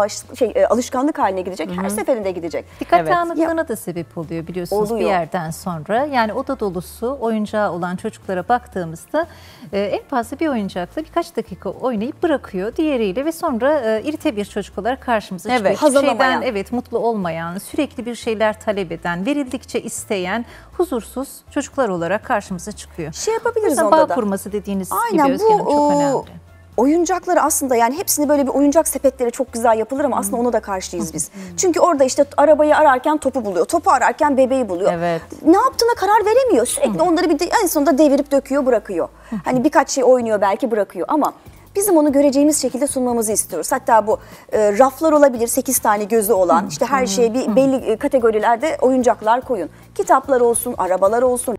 alışkanlık haline gidecek. Her seferinde gidecek. Dikkat dağınıklığına da sebep oluyor biliyorsunuz bir yerden sonra. Yani oda dolusu oyuncağı olan çocuklara baktığımızda en fazla bir oyuncakla birkaç dakika oynayıp bırakıyor diğeriyle ve sonra irite bir çocuk olarak karşımıza çıkıyor. Evet, hazırlamayan. Evet, mutlu olmayan, sürekli bir şeyler talep eden, verildikçe isteyen, huzursuz çocuklar olarak karşımıza çıkıyor. Şey yapabiliriz onda da. Bağ kurması dediğiniz gibi Özge'nin çok önemli. Oyuncakları aslında, yani hepsini böyle bir oyuncak sepetleri çok güzel yapılır ama aslında ona da karşıyız biz. Çünkü orada işte arabayı ararken topu buluyor, topu ararken bebeği buluyor. Evet. Ne yaptığına karar veremiyor. Sürekli onları en sonunda devirip döküyor, bırakıyor. Hani birkaç şey oynuyor, belki bırakıyor ama bizim onu göreceğimiz şekilde sunmamızı istiyoruz. Hatta bu raflar olabilir, 8 tane gözü olan, işte her şeye bir belli kategorilerde oyuncaklar koyun. Kitaplar olsun, arabalar olsun,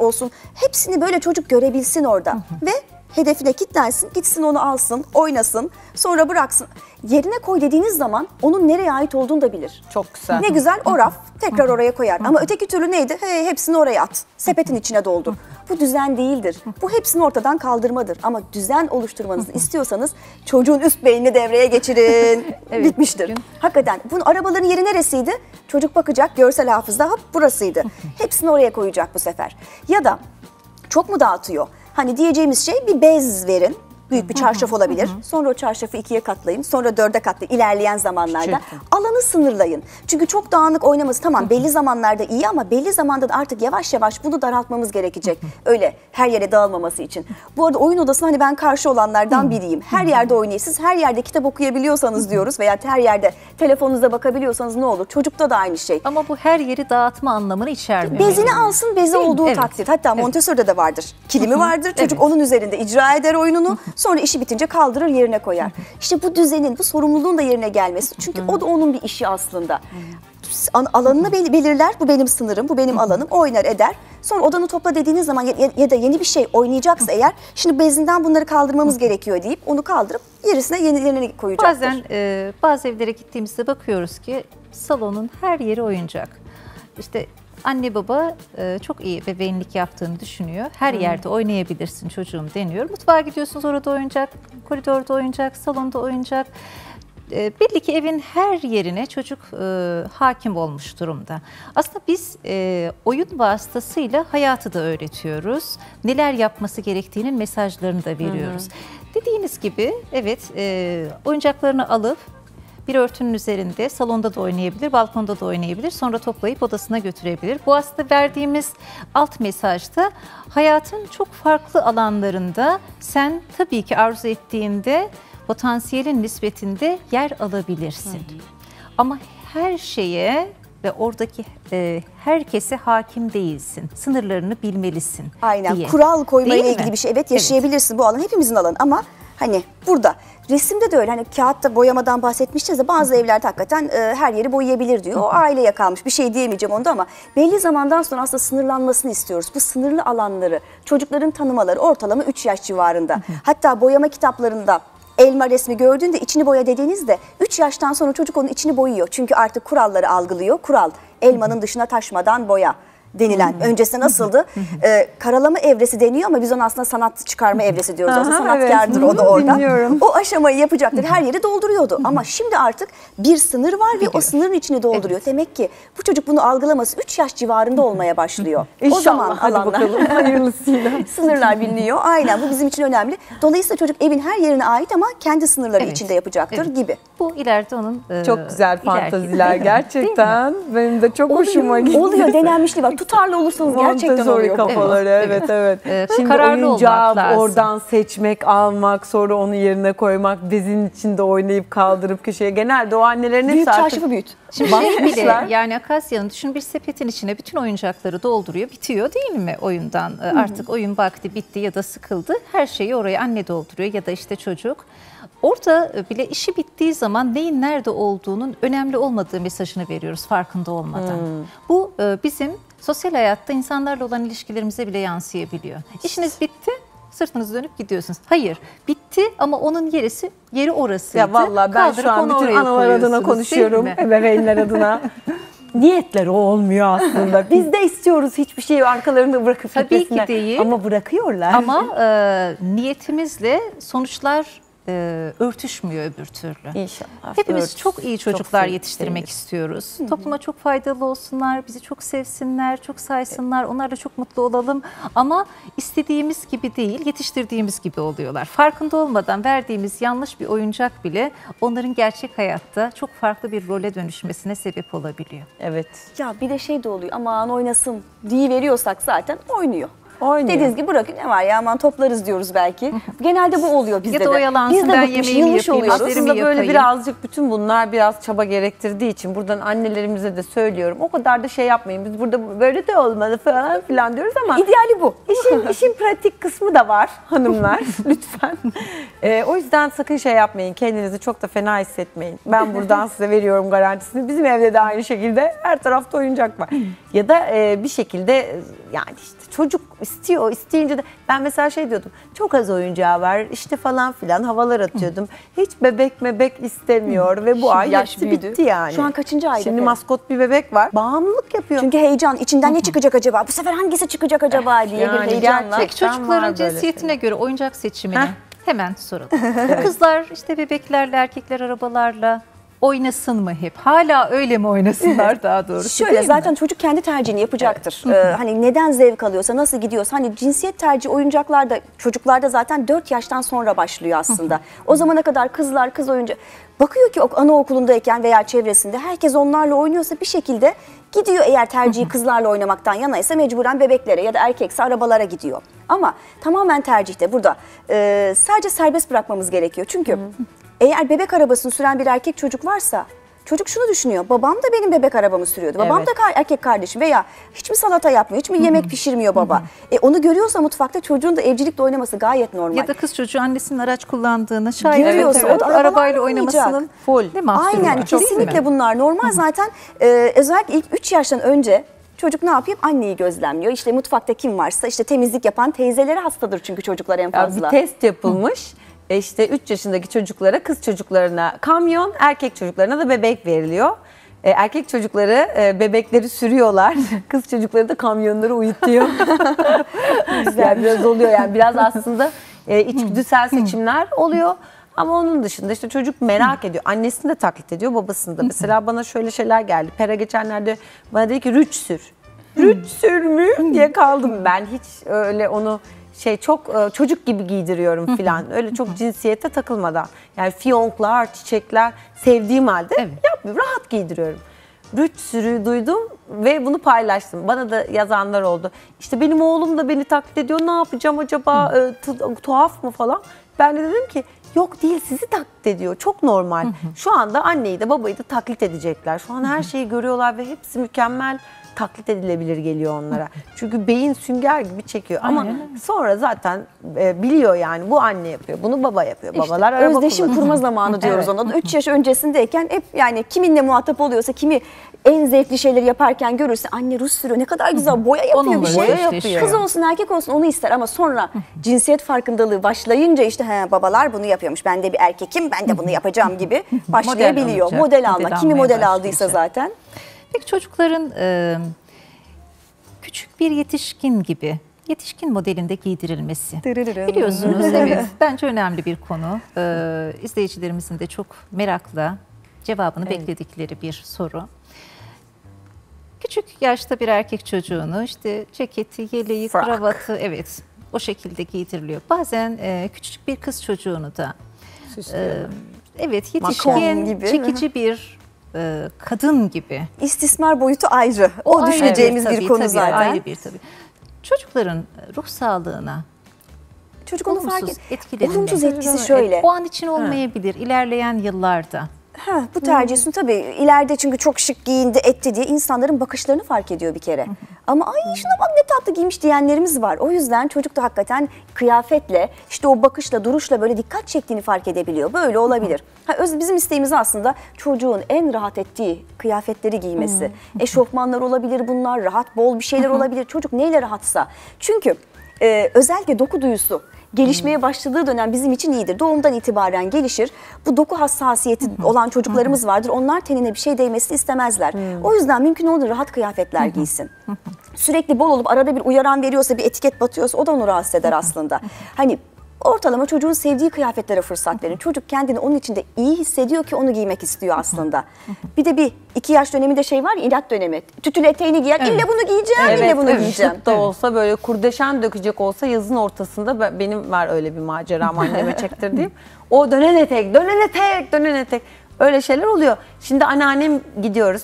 olsun. Hepsini böyle çocuk görebilsin orada ve hedefine kilitlensin, gitsin onu alsın, oynasın, sonra bıraksın. Yerine koy dediğiniz zaman onun nereye ait olduğunu da bilir. Çok güzel. Ne güzel, o raf tekrar oraya koyar. Ama öteki türlü neydi? Hepsini oraya at, sepetin içine doldur. Bu düzen değildir. Bu hepsini ortadan kaldırmadır. Ama düzen oluşturmanızı istiyorsanız çocuğun üst beynini devreye geçirin. Evet, bitmiştir. Hakikaten. Bunun arabaların yeri neresiydi? Çocuk bakacak, görsel hafızda hop burasıydı. Hepsini oraya koyacak bu sefer. Ya da çok mu dağıtıyor? Hani diyeceğimiz şey, bir bez verin, büyük bir çarşaf olabilir. Sonra o çarşafı 2'ye katlayın, sonra 4'e katlayın ilerleyen zamanlarda. Alanı sınırlayın. Çünkü çok dağınık oynaması tamam belli zamanlarda iyi ama belli zamanda da artık yavaş yavaş bunu daraltmamız gerekecek. Öyle her yere dağılmaması için. Bu arada oyun odasına hani ben karşı olanlardan biriyim. Her yerde oynayırsınız, her yerde kitap okuyabiliyorsanız diyoruz veya her yerde telefonunuza bakabiliyorsanız ne olur? Çocukta da aynı şey. Ama bu her yeri dağıtma anlamını içermiyor. Bezini alsın, bezi olduğu takdir. Hatta Montessori'de de vardır. Kilimi vardır. Çocuk onun üzerinde icra eder oyununu. Sonra işi bitince kaldırır, yerine koyar. İşte bu düzenin, bu sorumluluğun da yerine gelmesi. Çünkü o da onun bir işi aslında. Alanını belirler, bu benim sınırım, bu benim alanım, oynar eder. Sonra odanı topla dediğiniz zaman ya da yeni bir şey oynayacaksa eğer, şimdi bezinden bunları kaldırmamız gerekiyor deyip onu kaldırıp yerine koyacaktır. Bazen bazı evlere gittiğimizde bakıyoruz ki salonun her yeri oyuncak. İşte anne baba çok iyi bebeğinlik yaptığını düşünüyor. Her yerde oynayabilirsin çocuğum deniyor. Mutfağa gidiyorsunuz, orada oyuncak, koridorda oyuncak, salonda oyuncak. Belli ki evin her yerine çocuk hakim olmuş durumda. Aslında biz oyun vasıtasıyla hayatı da öğretiyoruz. Neler yapması gerektiğinin mesajlarını da veriyoruz. Dediğiniz gibi evet, oyuncaklarını alıp bir örtünün üzerinde salonda da oynayabilir, balkonda da oynayabilir. Sonra toplayıp odasına götürebilir. Bu aslında verdiğimiz alt mesajda hayatın çok farklı alanlarında sen tabii ki arzu ettiğinde potansiyelin nispetinde yer alabilirsin. Ama her şeye ve oradaki herkese hakim değilsin. Sınırlarını bilmelisin. Aynen diye. Kural koymayla ilgili bir şey. Evet, yaşayabilirsin. Evet. Bu alan hepimizin alanı ama hani burada resimde de öyle, hani kağıtta boyamadan bahsetmiştiniz de bazı evlerde hakikaten her yeri boyayabilir diyor. O aileye kalmış, bir şey diyemeyeceğim onda ama belli zamandan sonra aslında sınırlanmasını istiyoruz. Bu sınırlı alanları çocukların tanımaları ortalama 3 yaş civarında. Hatta boyama kitaplarında elma resmi gördüğünde içini boya dediğinizde 3 yaştan sonra çocuk onun içini boyuyor. Çünkü artık kuralları algılıyor. Kural elmanın dışına taşmadan boya denilen. Öncesi nasıldı? Karalama evresi deniyor ama biz ona aslında sanat çıkarma evresi diyoruz. Aha, sanatkardır o da orada. Dinliyorum. O aşamayı yapacaktır. Her yeri dolduruyordu. Ama şimdi artık bir sınır var ve o sınırın içini dolduruyor. Evet. Demek ki bu çocuk bunu algılaması 3 yaş civarında olmaya başlıyor. İnşallah, o zaman alanlar. Hayırlısıyla. Sınırlar biliniyor. Aynen, bu bizim için önemli. Dolayısıyla çocuk evin her yerine ait ama kendi sınırları içinde yapacaktır gibi. Bu ileride onun çok güzel fantaziler gerçekten. Benim de çok hoşuma gitti. Oluyor, denenmişliği var. Tutarlı olursanız gerçekten oluyor. Kafaları, evet. Şimdi kararlı oyuncağı oradan seçmek, almak, sonra onu yerine koymak, bezin içinde oynayıp kaldırıp köşeye. Genelde o annelerin hepsi artık... Büyük çarşafı büyüt. Şimdi bile, yani Akasya'nın düşün, bir sepetin içine bütün oyuncakları dolduruyor, bitiyor değil mi oyundan? Artık oyun vakti bitti ya da sıkıldı. Her şeyi oraya anne dolduruyor ya da işte çocuk. Orada bile işi bittiği zaman neyin nerede olduğunun önemli olmadığı mesajını veriyoruz farkında olmadan. Bu bizim sosyal hayatta insanlarla olan ilişkilerimize bile yansıyabiliyor. İşiniz bitti, sırtınızı dönüp gidiyorsunuz. Hayır, bitti ama onun yeri orasıydı. Ya vallahi ben şu an bütün analar adına konuşuyorum, ebeveynler adına. Niyetler olmuyor aslında. Biz de istiyoruz hiçbir şeyi arkalarını bırakıp gitmesinler. Tabii ki değil. Ama bırakıyorlar. Ama niyetimizle sonuçlar örtüşmüyor öbür türlü. İnşallah. Hepimiz çok iyi çocuklar yetiştirmek istiyoruz. Hı-hı. Topluma çok faydalı olsunlar, bizi çok sevsinler, çok saysınlar, onlarla çok mutlu olalım. Ama istediğimiz gibi değil, yetiştirdiğimiz gibi oluyorlar. Farkında olmadan verdiğimiz yanlış bir oyuncak bile onların gerçek hayatta çok farklı bir role dönüşmesine sebep olabiliyor. Evet. Ya bir de şey de oluyor, aman oynasın diye veriyorsak zaten oynuyor. Dediğiniz gibi bırakın, ne var ya aman toplarız diyoruz belki. Genelde bu oluyor bizde de. Biz de bıkmış, yılmış oluyoruz. Aslında böyle birazcık bütün bunlar biraz çaba gerektirdiği için buradan annelerimize de söylüyorum. O kadar da şey yapmayın, biz burada böyle de olmalı falan filan diyoruz ama. İdeali bu. İşin pratik kısmı da var hanımlar lütfen. O yüzden sakın şey yapmayın, kendinizi çok da fena hissetmeyin. Ben buradan size veriyorum garantisini. Bizim evde de aynı şekilde her tarafta oyuncak var. Ya da bir şekilde yani işte çocuk istiyor, isteyince de ben mesela şey diyordum, çok az oyuncağı var işte falan filan havalar atıyordum. Hiç bebek istemiyor ve bu ay hepsi bitti yani. Şu an kaçıncı ayda? Şimdi maskot bir bebek var. Bağımlılık yapıyor. Çünkü heyecan, içinden ne çıkacak acaba? Bu sefer hangisi çıkacak acaba diye bir heyecanla. Çocukların cinsiyetine göre oyuncak seçimini hemen soralım. Kızlar işte bebeklerle, erkekler arabalarla oynasın mı hep? Hala öyle mi oynasınlar daha doğrusu? Şöyle zaten çocuk kendi tercihini yapacaktır. Evet. Hani neden zevk alıyorsa, nasıl gidiyorsa, hani cinsiyet tercihi oyuncaklarda, çocuklarda zaten 4 yaştan sonra başlıyor aslında. O zamana kadar kızlar kız oyuncağı. Bakıyor ki anaokulundayken veya çevresinde herkes onlarla oynuyorsa bir şekilde gidiyor, eğer tercihi kızlarla oynamaktan yanaysa mecburen bebeklere ya da erkekse arabalara gidiyor. Ama tamamen tercihte burada sadece serbest bırakmamız gerekiyor. Çünkü eğer bebek arabasını süren bir erkek çocuk varsa çocuk şunu düşünüyor. Babam da benim bebek arabamı sürüyordu. Babam da erkek kardeşim veya hiç mi salata yapmıyor, hiç mi yemek pişirmiyor baba? Onu görüyorsa mutfakta çocuğun da evcilikte oynaması gayet normal. Ya da kız çocuğu annesinin araç kullandığını şahit görüyorsa arabayla oynamasının değil mi? Aynen kesinlikle bunlar normal zaten. Özellikle ilk 3 yaştan önce çocuk ne yapayım? Anneyi gözlemliyor. İşte mutfakta kim varsa işte temizlik yapan teyzelere hastadır çünkü çocuklar en fazla. Ya bir test yapılmış. İşte 3 yaşındaki çocuklara, kız çocuklarına kamyon, erkek çocuklarına da bebek veriliyor. Erkek çocukları bebekleri sürüyorlar, kız çocukları da kamyonları uyutuyor. Güzel biraz oluyor yani, biraz aslında içgüdüsel seçimler oluyor. Ama onun dışında işte çocuk merak ediyor. Annesini de taklit ediyor, babasını da. Mesela bana şöyle şeyler geldi. Pera geçenlerde bana dedi ki rüç sür. Rüç sürmü diye kaldım ben. Hiç öyle onu çok çocuk gibi giydiriyorum filan. Öyle çok cinsiyete takılmadan. Yani fiyonklar, çiçekler sevdiğim halde yapmıyorum. Rahat giydiriyorum. Rüç sürü duydum ve bunu paylaştım. Bana da yazanlar oldu. İşte benim oğlum da beni taklit ediyor. Ne yapacağım acaba? Tuhaf mı falan? Ben de dedim ki yok değil, sizi taklit ediyor. Çok normal. Şu anda anneyi de babayı da taklit edecekler. Şu an her şeyi görüyorlar ve hepsi mükemmel taklit edilebilir geliyor onlara. Çünkü beyin sünger gibi çekiyor. Ama sonra zaten biliyor yani bu anne yapıyor, bunu baba yapıyor. Babalar araba kullanıyor. Özdeşim kurma zamanı diyoruz ona. 3 yaş öncesindeyken hep yani kiminle muhatap oluyorsa, kimi en zevkli şeyleri yaparken görürse anne Rus sürüyor ne kadar güzel boya yapıyor bir şey. Yapıyor. Kız olsun erkek olsun onu ister ama sonra cinsiyet farkındalığı başlayınca işte babalar bunu yapıyormuş. Ben de bir erkekim, ben de bunu yapacağım gibi başlayabiliyor. Model almak. Kimi model aldıysa zaten. Peki çocukların küçük bir yetişkin gibi, yetişkin modelinde giydirilmesi. Biliyorsunuz bence önemli bir konu. İzleyicilerimizin de çok merakla cevabını bekledikleri bir soru. Küçük yaşta bir erkek çocuğunu işte ceketi, yeleği, kravatı o şekilde giydiriliyor. Bazen küçük bir kız çocuğunu da yetişkin gibi, çekici bir kadın gibi. İstismar boyutu ayrı. O düşüneceğimiz bir konu zaten. Ayrı bir tabii. Çocukların ruh sağlığına olumsuz etkisi şöyle. O an için olmayabilir ilerleyen yıllarda. Ha, bu tercihsin tabii ileride, çünkü çok şık giyindi etti diye insanların bakışlarını fark ediyor bir kere. Ama ay şuna bak ne tatlı giymiş diyenlerimiz var. O yüzden çocuk da hakikaten kıyafetle, işte o bakışla, duruşla böyle dikkat çektiğini fark edebiliyor. Böyle olabilir. Ha, bizim isteğimiz aslında çocuğun en rahat ettiği kıyafetleri giymesi. Eşofmanlar olabilir bunlar, rahat bol bir şeyler olabilir. Çocuk neyle rahatsa. Çünkü özellikle doku duyusu gelişmeye başladığı dönem bizim için iyidir. Doğumdan itibaren gelişir. Bu doku hassasiyeti olan çocuklarımız vardır. Onlar tenine bir şey değmesini istemezler. O yüzden mümkün olur rahat kıyafetler giysin. Sürekli bol olup arada bir uyaran veriyorsa, bir etiket batıyorsa o da onu rahatsız eder aslında. Hani ortalama çocuğun sevdiği kıyafetlere fırsat verin. Çocuk kendini onun içinde iyi hissediyor ki onu giymek istiyor aslında. Bir de bir 2 yaş döneminde şey var ya, inat dönemi. Tütül eteğini giyer, evet. İlle bunu giyeceğim, evet, ille bunu giyeceğim. Şık da olsa böyle kurdeşen dökecek olsa yazın ortasında, benim var öyle bir maceram anneme çektirdiğim. O dönen etek, dönen etek, dönen etek, öyle şeyler oluyor. Şimdi anneannem gidiyoruz.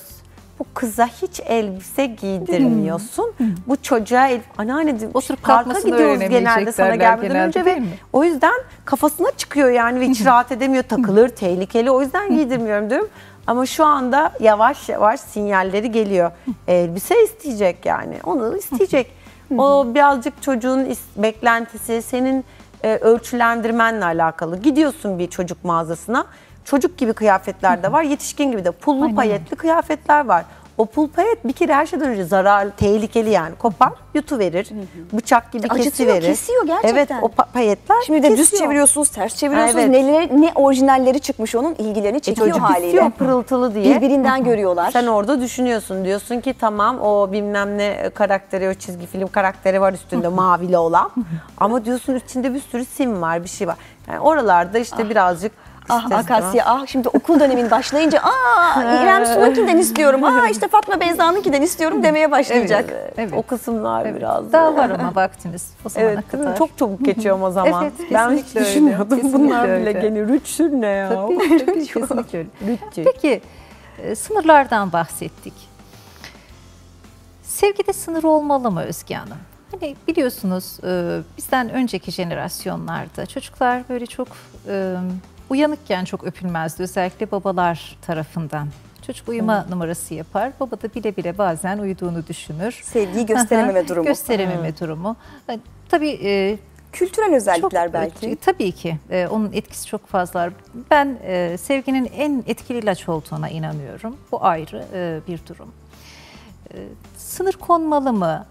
Bu kıza hiç elbise giydirmiyorsun. Bu çocuğa anneanne oturup parka gidiyoruz genelde, sana gelmeden önce ve o yüzden kafasına çıkıyor yani ve hiç rahat edemiyor, takılır, tehlikeli, o yüzden giydirmiyorum diyorum. Ama şu anda yavaş yavaş sinyalleri geliyor. Elbise isteyecek yani, onu isteyecek. O birazcık çocuğun beklentisi, senin ölçülendirmenle alakalı. Gidiyorsun bir çocuk mağazasına. Çocuk gibi kıyafetler de var, yetişkin gibi de. Pullu payetli kıyafetler var. O pul payet bir kere her şeyden önce zararlı, tehlikeli yani. Kopar, yutuverir, bıçak gibi kesiverir. Acıtıyor, kesiyor gerçekten. Evet, o payetler şimdi de kesiyor. Düz çeviriyorsunuz, ters çeviriyorsunuz. Evet. Ne orijinalleri çıkmış onun, ilgilerini çekiyor çocuk haliyle. Çocuk istiyor pırıltılı diye. Birbirinden görüyorlar. Sen orada düşünüyorsun, diyorsun ki tamam o bilmem ne karakteri, o çizgi film karakteri var üstünde mavili olan. Ama diyorsun içinde bir sürü sim var, bir şey var. Yani oralarda işte birazcık... Ah Akasya, ah şimdi okul dönemin başlayınca İrem Sun'unkinden istiyorum, işte Fatma Beyza'nınkinden istiyorum demeye başlayacak. Evet, evet. O kısımlar evet. Biraz. Daha var ama vaktimiz o zamana kadar. Çok çabuk geçiyor ama zaman. Evet, ben hiç düşünmüyordum bunlar bile gene. Rütçün ne ya? Tabii, kesinlikle öyle. Rütçün. Peki sınırlardan bahsettik. Sevgide sınır olmalı mı Özge Hanım? Hani biliyorsunuz bizden önceki jenerasyonlarda çocuklar böyle çok... uyanıkken çok öpülmezdi, özellikle babalar tarafından. Çocuk uyuma numarası yapar, baba da bile bile bazen uyuduğunu düşünür. Sevgiyi gösterememe durumu. Gösterememe durumu. Tabii kültürel özellikler çok, belki. Tabii ki onun etkisi çok fazla. Ben sevginin en etkili ilaç olduğuna inanıyorum. Bu ayrı bir durum. Sınır konmalı mı?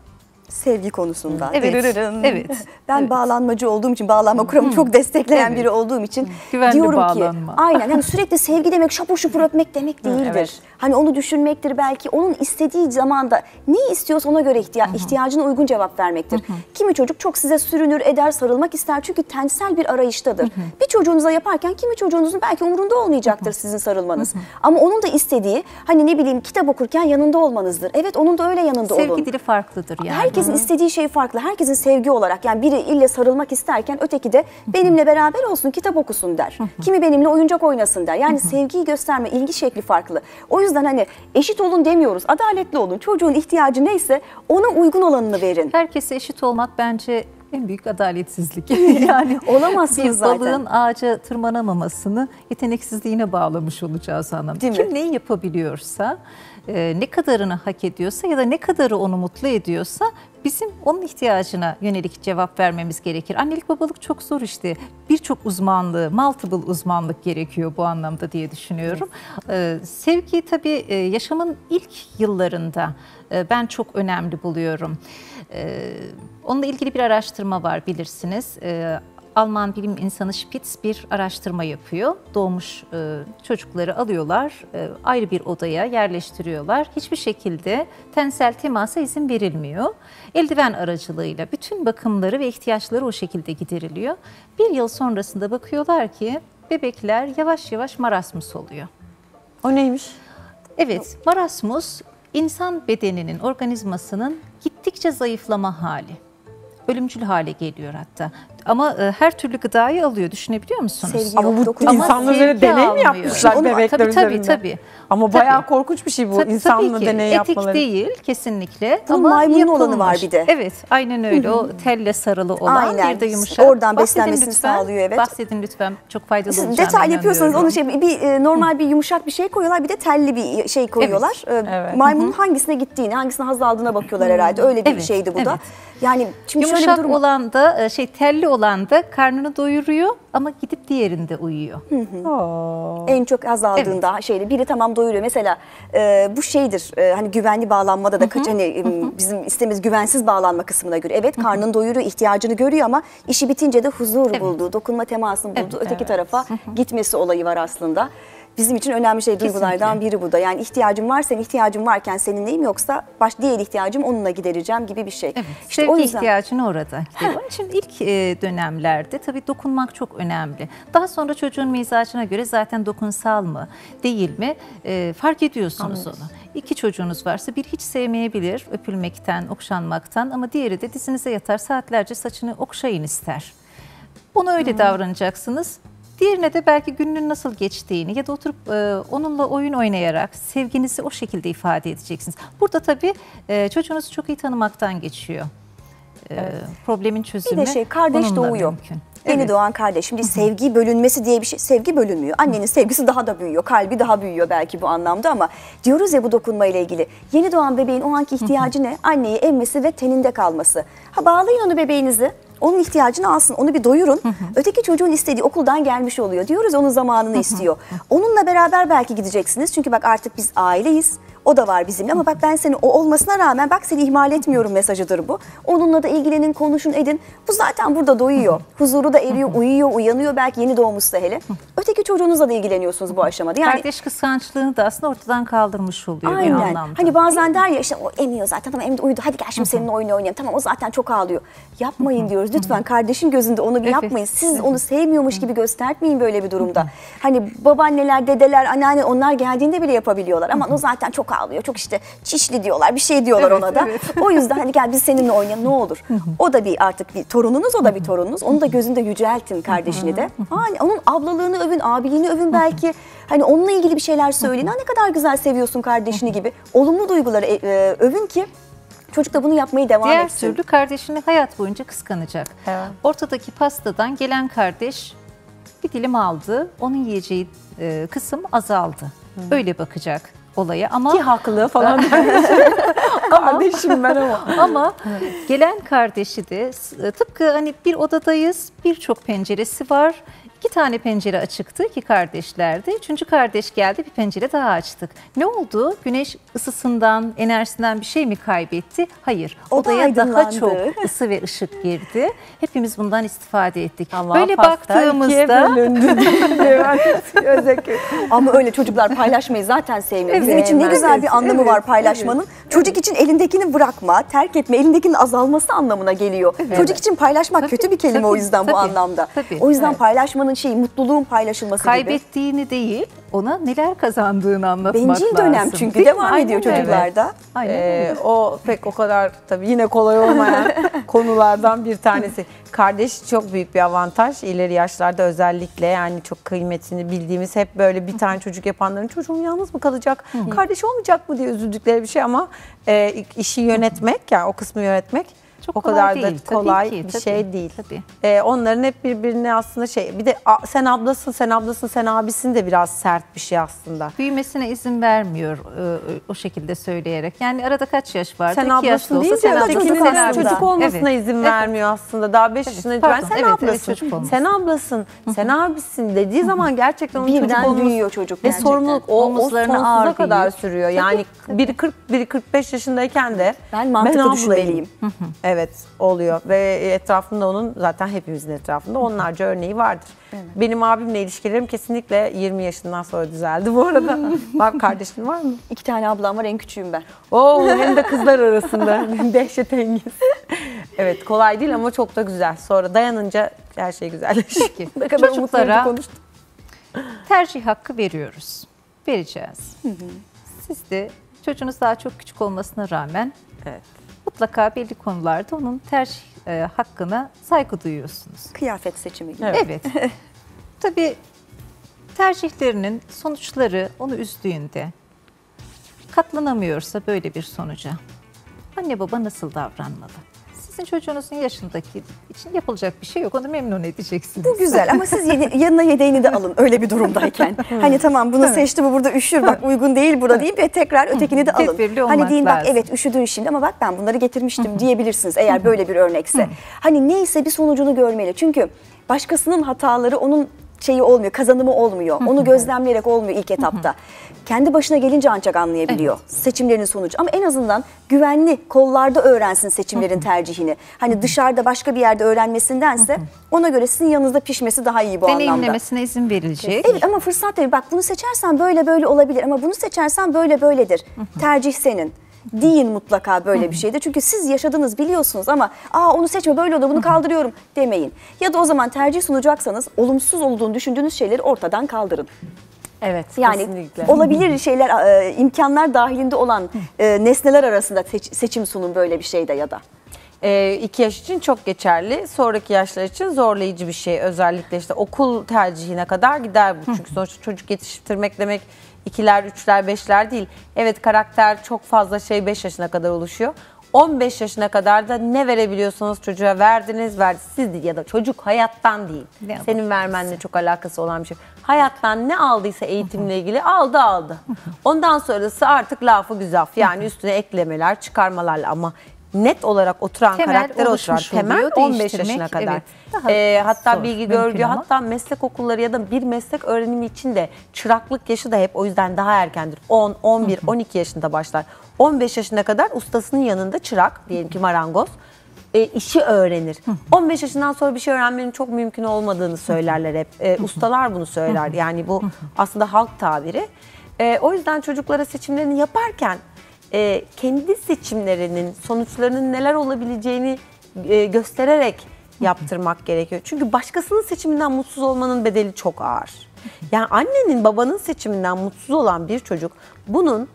Sevgi konusunda. Evet. Evet. Ben bağlanmacı olduğum için, bağlanma kuramı çok destekleyen biri olduğum için güvenli diyorum bağlanma. Ki aynen yani sürekli sevgi demek şapur şupur öpmek demek değildir. Hani onu düşünmektir belki. Onun istediği zamanda ne istiyorsa ona göre ihtiyacına uygun cevap vermektir. Kimi çocuk çok size sürünür, eder, sarılmak ister çünkü tensel bir arayıştadır. Bir çocuğunuza yaparken kimi çocuğunuzun belki umurunda olmayacaktır sizin sarılmanız. Ama onun da istediği hani ne bileyim kitap okurken yanında olmanızdır. Evet, onun da öyle yanında olun. Sevgi dili farklıdır yani. Herkesin istediği şey farklı. Herkesin sevgi olarak yani biri ille sarılmak isterken öteki de benimle beraber olsun, kitap okusun der. Kimi benimle oyuncak oynasın der. Yani sevgiyi gösterme, ilgi şekli farklı. O yüzden hani eşit olun demiyoruz. Adaletli olun. Çocuğun ihtiyacı neyse ona uygun olanını verin. Herkese eşit olmak bence en büyük adaletsizlik. Yani olamazsınız zaten. Balığın ağaca tırmanamamasını yeteneksizliğine bağlamış olacağız anlamda. Kim neyi yapabiliyorsa, ne kadarını hak ediyorsa ya da ne kadarı onu mutlu ediyorsa bizim onun ihtiyacına yönelik cevap vermemiz gerekir. Annelik babalık çok zor işte. Birçok uzmanlığı, multiple uzmanlık gerekiyor bu anlamda diye düşünüyorum. Sevgi tabii yaşamın ilk yıllarında ben çok önemli buluyorum. Onunla ilgili bir araştırma var bilirsiniz. Alman bilim insanı Spitz bir araştırma yapıyor. Doğmuş çocukları alıyorlar, ayrı bir odaya yerleştiriyorlar. Hiçbir şekilde tensel temasa izin verilmiyor. Eldiven aracılığıyla bütün bakımları ve ihtiyaçları o şekilde gideriliyor. 1 yıl sonrasında bakıyorlar ki bebekler yavaş yavaş marasmus oluyor. O neymiş? Evet, marasmus insan bedeninin, organizmasının gittikçe zayıflama hali. Ölümcül hale geliyor hatta. Ama her türlü gıdayı alıyor. Düşünebiliyor musunuz? Sevgi ama bu insanlar üzerine deney mi yapmışlar bebekler üzerinde? Tabii. Ama bayağı korkunç bir şey bu. İnsanla deney yapmaları. Etik değil kesinlikle. Bunun ama maymunun olanı var bir de. Evet, aynen öyle. Hı-hı. O telle sarılı olan, aynen, bir de yumuşak. Oradan bahsedin beslenmesini lütfen sağlıyor, evet. Bahsedin lütfen. Çok faydalı olacağını inanıyorum. Detay yapıyorsanız onu bir normal bir yumuşak bir şey koyuyorlar, bir de telli bir şey koyuyorlar. Evet. Evet. Maymunun hangisine gittiğini, hangisine haz aldığına bakıyorlar herhalde. Öyle bir şeydi bu da. Yani şimdi yumuşak şöyle bir durum olan da telli olan da karnını doyuruyor ama gidip diğerinde uyuyor. Hı hı. En çok azaldığında şeyle biri tamam doyuruyor. Mesela bu şeydir hani güvenli bağlanmada da kaç hani bizim istemiz güvensiz bağlanma kısmına göre. Evet, karnını doyuruyor, ihtiyacını görüyor ama işi bitince de huzur buldu, dokunma temasını buldu, öteki tarafa gitmesi olayı var aslında. Bizim için önemli şey duygulardan biri bu da. Yani ihtiyacım var, senin ihtiyacın varken seninleyim, yoksa diğer ihtiyacım onunla gidereceğim gibi bir şey. Evet, işte sevgi o yüzden ihtiyacını orada. Onun için ilk dönemlerde tabii dokunmak çok önemli. Daha sonra çocuğun mizacına göre zaten dokunsal mı değil mi fark ediyorsunuz onu. İki çocuğunuz varsa bir hiç sevmeyebilir öpülmekten, okşanmaktan, ama diğeri de dizinize yatar saatlerce saçını okşayın ister. Ona öyle davranacaksınız. Diğerine de belki gününün nasıl geçtiğini ya da oturup onunla oyun oynayarak sevginizi o şekilde ifade edeceksiniz. Burada tabii çocuğunuzu çok iyi tanımaktan geçiyor. Problemin çözümü. Bir de kardeş doğuyor. Yeni doğan kardeş. Şimdi sevgi bölünmesi diye bir şey. Sevgi bölünmüyor. Annenin sevgisi daha da büyüyor. Kalbi daha büyüyor belki bu anlamda, ama diyoruz ya bu dokunma ile ilgili. Yeni doğan bebeğin o anki ihtiyacı ne? Anneyi emmesi ve teninde kalması. Ha, bağlayın onu bebeğinizi. Onun ihtiyacını alsın, onu bir doyurun. Öteki çocuğun istediği okuldan gelmiş oluyor. Diyoruz onun zamanını istiyor. Onunla beraber belki gideceksiniz. Çünkü bak artık biz aileyiz. O da var bizimle, ama bak ben seni o olmasına rağmen bak seni ihmal etmiyorum mesajıdır bu. Onunla da ilgilenin, konuşun, edin. Bu zaten burada doyuyor. Huzuru da eriyor, uyuyor, uyanıyor. Belki yeni doğmuşsa hele. Öteki çocuğunuzla da ilgileniyorsunuz bu aşamada. Yani kardeş kıskançlığını da aslında ortadan kaldırmış oluyor. Aynen. Bir anlamda. Hani bazen der ya işte o emiyor zaten, tamam emdi uyudu. Hadi gel şimdi seninle oyunu oynayalım. Tamam o zaten çok ağlıyor. Yapmayın diyoruz. Lütfen kardeşin gözünde onu bir yapmayın. Siz onu sevmiyormuş gibi göstermeyin böyle bir durumda. Hani babaanneler, dedeler, anneanne onlar geldiğinde bile yapabiliyorlar. Ama o zaten çok ağlıyor. Çok işte çişli diyorlar. Bir şey diyorlar ona da. O yüzden hani gel biz seninle oynayalım ne olur. O da bir artık bir torununuz, o da bir torununuz. Onu da gözünde yüceltin kardeşini de. Hani onun ablalığını övün, abiliğini övün belki. Hani onunla ilgili bir şeyler söyleyin. Ha, ne kadar güzel seviyorsun kardeşini gibi. Olumlu duyguları övün ki çocuk da bunu yapmayı devam etsin. Diğer türlü kardeşini hayat boyunca kıskanacak. Evet. Ortadaki pastadan gelen kardeş bir dilim aldı. Onun yiyeceği kısım azaldı. Öyle bakacak olaya, ama ki haklı falan. Kardeşim ben ama. Ama gelen kardeşi de tıpkı hani bir odadayız, birçok penceresi var. 2 tane pencere açıktı, 2 kardeşlerdi. 3. kardeş geldi, bir pencere daha açtık. Ne oldu? Güneş ısısından, enerjisinden bir şey mi kaybetti? Hayır. Odaya daha çok ısı ve ışık girdi. Hepimiz bundan istifade ettik. Allah, böyle baktığımızda ama öyle çocuklar paylaşmayı zaten sevmiyor. Bizim için ne güzel bir anlamı var paylaşmanın. Çocuk için elindekini bırakma, terk etme, elindekinin azalması anlamına geliyor. Çocuk için paylaşmak kötü bir kelime o yüzden bu anlamda. O yüzden paylaşmanın mutluluğun paylaşılması kaybettiğini gibi değil, ona neler kazandığını anlatmak lazım. Bencil dönem çünkü değil, devam ediyor çocuklarda. O pek o kadar tabii yine kolay olmayan konulardan bir tanesi. Kardeş çok büyük bir avantaj. İleri yaşlarda özellikle yani çok kıymetini bildiğimiz, hep böyle bir tane çocuk yapanların çocuğum yalnız mı kalacak, kardeş olmayacak mı diye üzüldükleri bir şey, ama işi yönetmek, yani o kısmı yönetmek çok o kadar değil, da kolay ki, bir şey değil. Onların hep birbirine aslında bir de sen ablasın, sen ablasın, sen abisin de biraz sert bir şey aslında. Büyümesine izin vermiyor o şekilde söyleyerek. Yani arada kaç yaş vardı? Sen ablasın değil de çocuk olmasına izin vermiyor aslında. Daha 5 yaşında itibaren sen ablasın, sen ablasın, sen abisin dediği zaman gerçekten onun birden büyüyor çocuk. Ve sorumluluk sonsuza kadar sürüyor. Yani biri 40, biri 45 yaşındayken de ben mantıklı düşünmeliyim. Evet, oluyor ve etrafında onun, zaten hepimizin etrafında onlarca örneği vardır. Benim abimle ilişkilerim kesinlikle 20 yaşından sonra düzeldi bu arada. Bak, kardeşin var mı? 2 tane ablam var, en küçüğüm ben. Oo, hem de kızlar arasında. Dehşetengiz. Evet, kolay değil ama çok da güzel. Sonra dayanınca her şey güzelleşir. Ne kadar umutlara konuştum. Tercih hakkı veriyoruz. Vereceğiz. Siz de çocuğunuz daha çok küçük olmasına rağmen mutlaka belli konularda onun tercih hakkına saygı duyuyorsunuz. Kıyafet seçimi gibi. Evet. Evet. Tabii tercihlerinin sonuçları onu üzdüğünde, katlanamıyorsa böyle bir sonuca anne baba nasıl davranmalı? Sizin çocuğunuzun yaşındaki için yapılacak bir şey yok. Onu memnun edeceksiniz. Bu güzel ama siz yanına yedeğini de alın öyle bir durumdayken. Hani tamam bunu seçti, bu burada üşür, bak uygun değil burada deyip ve tekrar ötekini de alın. Hani deyin bak evet üşüdün şimdi ama bak ben bunları getirmiştim diyebilirsiniz eğer böyle bir örnekse. Hani neyse bir sonucunu görmeli. Çünkü başkasının hataları onun şeyi olmuyor, kazanımı olmuyor. Onu gözlemleyerek olmuyor ilk etapta. Kendi başına gelince ancak anlayabiliyor seçimlerin sonucu. Ama en azından güvenli kollarda öğrensin seçimlerin tercihini. Hani dışarıda başka bir yerde öğrenmesindense ona göre sizin yanınızda pişmesi daha iyi bu anlamda. Deneyimlemesine izin verilecek. Evet ama fırsat verir. Bak bunu seçersen böyle böyle olabilir ama bunu seçersen böyle böyledir. Tercih senin. Deyin mutlaka böyle bir şeyde. Çünkü siz yaşadınız biliyorsunuz ama onu seçme böyle olur bunu kaldırıyorum demeyin. Ya da o zaman tercih sunacaksanız olumsuz olduğunu düşündüğünüz şeyleri ortadan kaldırın. Evet, yani kesinlikle. Olabilir şeyler, imkanlar dahilinde olan nesneler arasında seçim sunun böyle bir şeyde ya da. 2 yaş için çok geçerli, sonraki yaşlar için zorlayıcı bir şey. Özellikle işte okul tercihine kadar gider bu. Çünkü sonuçta çocuk yetiştirmek demek 2'ler, 3'ler, 5'ler değil. Evet karakter çok fazla şey 5 yaşına kadar oluşuyor. 15 yaşına kadar da ne verebiliyorsanız çocuğa verdiniz. Siz değil ya da çocuk hayattan değil. Ne senin vermenle çok alakası olan bir şey. Hayattan ne aldıysa eğitimle ilgili aldı. Ondan sonrası artık lafı güzaf. Yani üstüne eklemeler, çıkarmalarla ama net olarak oturan karaktere oturan temel 15 yaşına kadar. Evet, hatta zor, bilgi görgü, hatta meslek okulları ya da bir meslek öğrenimi için de çıraklık yaşı da hep o yüzden daha erkendir. 10, 11, 12 yaşında başlar. 15 yaşına kadar ustasının yanında çırak, diyelim ki marangoz, işi öğrenir. 15 yaşından sonra bir şey öğrenmenin çok mümkün olmadığını söylerler hep. Ustalar bunu söyler. Yani bu aslında halk tabiri. O yüzden çocuklara seçimlerini yaparken kendi seçimlerinin sonuçlarının neler olabileceğini göstererek yaptırmak gerekiyor. Çünkü başkasının seçiminden mutsuz olmanın bedeli çok ağır. Yani annenin babanın seçiminden mutsuz olan bir çocuk bunun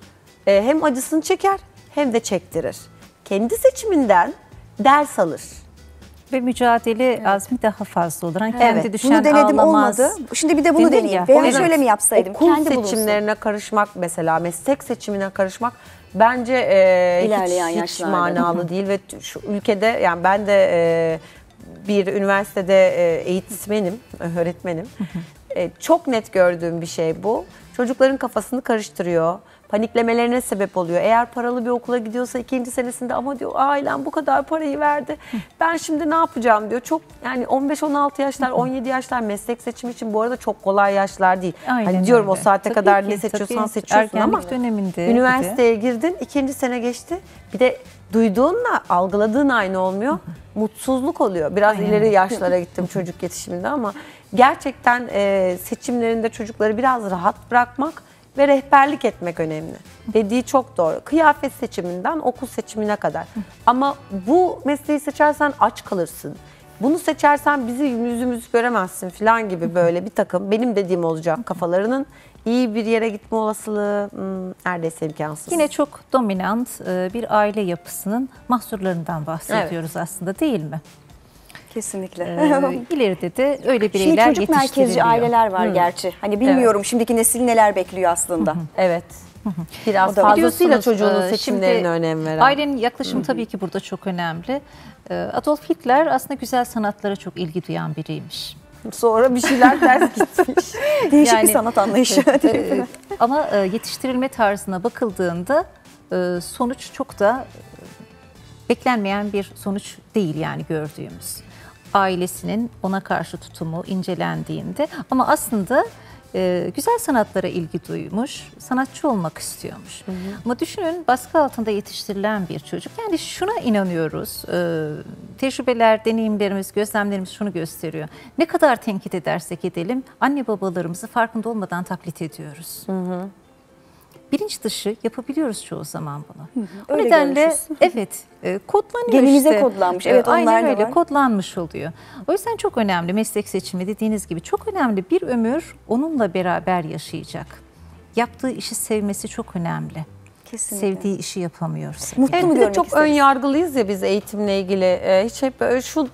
hem acısını çeker hem de çektirir. Kendi seçiminden ders alır. Ve mücadele azmi daha fazla olur. Yani kendi düşen bunu denedim ağlamaz. Olmadı. Şimdi bir de bunu deneyeyim. Veya şöyle mi yapsaydım? Okul kendi seçimlerine karışmak mesela meslek seçimine karışmak bence hiç manalı değil ve şu ülkede yani ben de bir üniversitede eğitmenim, öğretmenim. Çok net gördüğüm bir şey bu. Çocukların kafasını karıştırıyor. Paniklemelerine sebep oluyor. Eğer paralı bir okula gidiyorsa 2. senesinde ama diyor ailem bu kadar parayı verdi. Ben şimdi ne yapacağım diyor. Çok yani 15-16 yaşlar, 17 yaşlar meslek seçimi için bu arada çok kolay yaşlar değil. Aynen hani diyorum öyle. O saate tabii kadar ki, ne seçiyorsan seçiyorsun ama döneminde, üniversiteye girdin 2. sene geçti. Bir de duyduğunla algıladığın aynı olmuyor. Mutsuzluk oluyor. Biraz ileri yaşlara gittim çocuk yetişiminde ama gerçekten seçimlerinde çocukları biraz rahat bırakmak ve rehberlik etmek önemli. Dediği çok doğru. Kıyafet seçiminden okul seçimine kadar. Ama bu mesleği seçersen aç kalırsın. Bunu seçersen bizi yüzümüzü göremezsin falan gibi böyle bir takım benim dediğim olacak kafalarının iyi bir yere gitme olasılığı neredeyse imkansız. Yine çok dominant bir aile yapısının mahsurlarından bahsediyoruz aslında değil mi? Kesinlikle. İleride de öyle bireyler yetiştiriliyor. Şimdi çocuk merkezci aileler var gerçi. Hani bilmiyorum şimdiki nesil neler bekliyor aslında. Evet. Biraz fazlasıyla çocuğunun seçimlerine önem veren. Ailenin yaklaşımı tabii ki burada çok önemli. Adolf Hitler aslında güzel sanatlara çok ilgi duyan biriymiş. Sonra bir şeyler ters gitmiş. Değişik bir sanat anlayışı. Ama yetiştirilme tarzına bakıldığında sonuç çok da beklenmeyen bir sonuç değil yani gördüğümüz. Ailesinin ona karşı tutumu incelendiğinde ama aslında güzel sanatlara ilgi duymuş, sanatçı olmak istiyormuş. Ama düşünün baskı altında yetiştirilen bir çocuk. Yani şuna inanıyoruz, tecrübeler, deneyimlerimiz, gözlemlerimiz şunu gösteriyor. Ne kadar tenkit edersek edelim anne babalarımızı farkında olmadan taklit ediyoruz. Bilinç dışı yapabiliyoruz çoğu zaman bunu. O nedenle görmüşüz. Kodlanıyor. Genimize kodlanmış. Evet, aynen öyle kodlanmış oluyor. O yüzden çok önemli meslek seçimi dediğiniz gibi çok önemli bir ömür onunla beraber yaşayacak. Yaptığı işi sevmesi çok önemli. Kesinlikle. Sevdiği işi yapamıyoruz. Mutlu mu görmek çok isteriz. Ön yargılıyız ya biz eğitimle ilgili. Hiç hep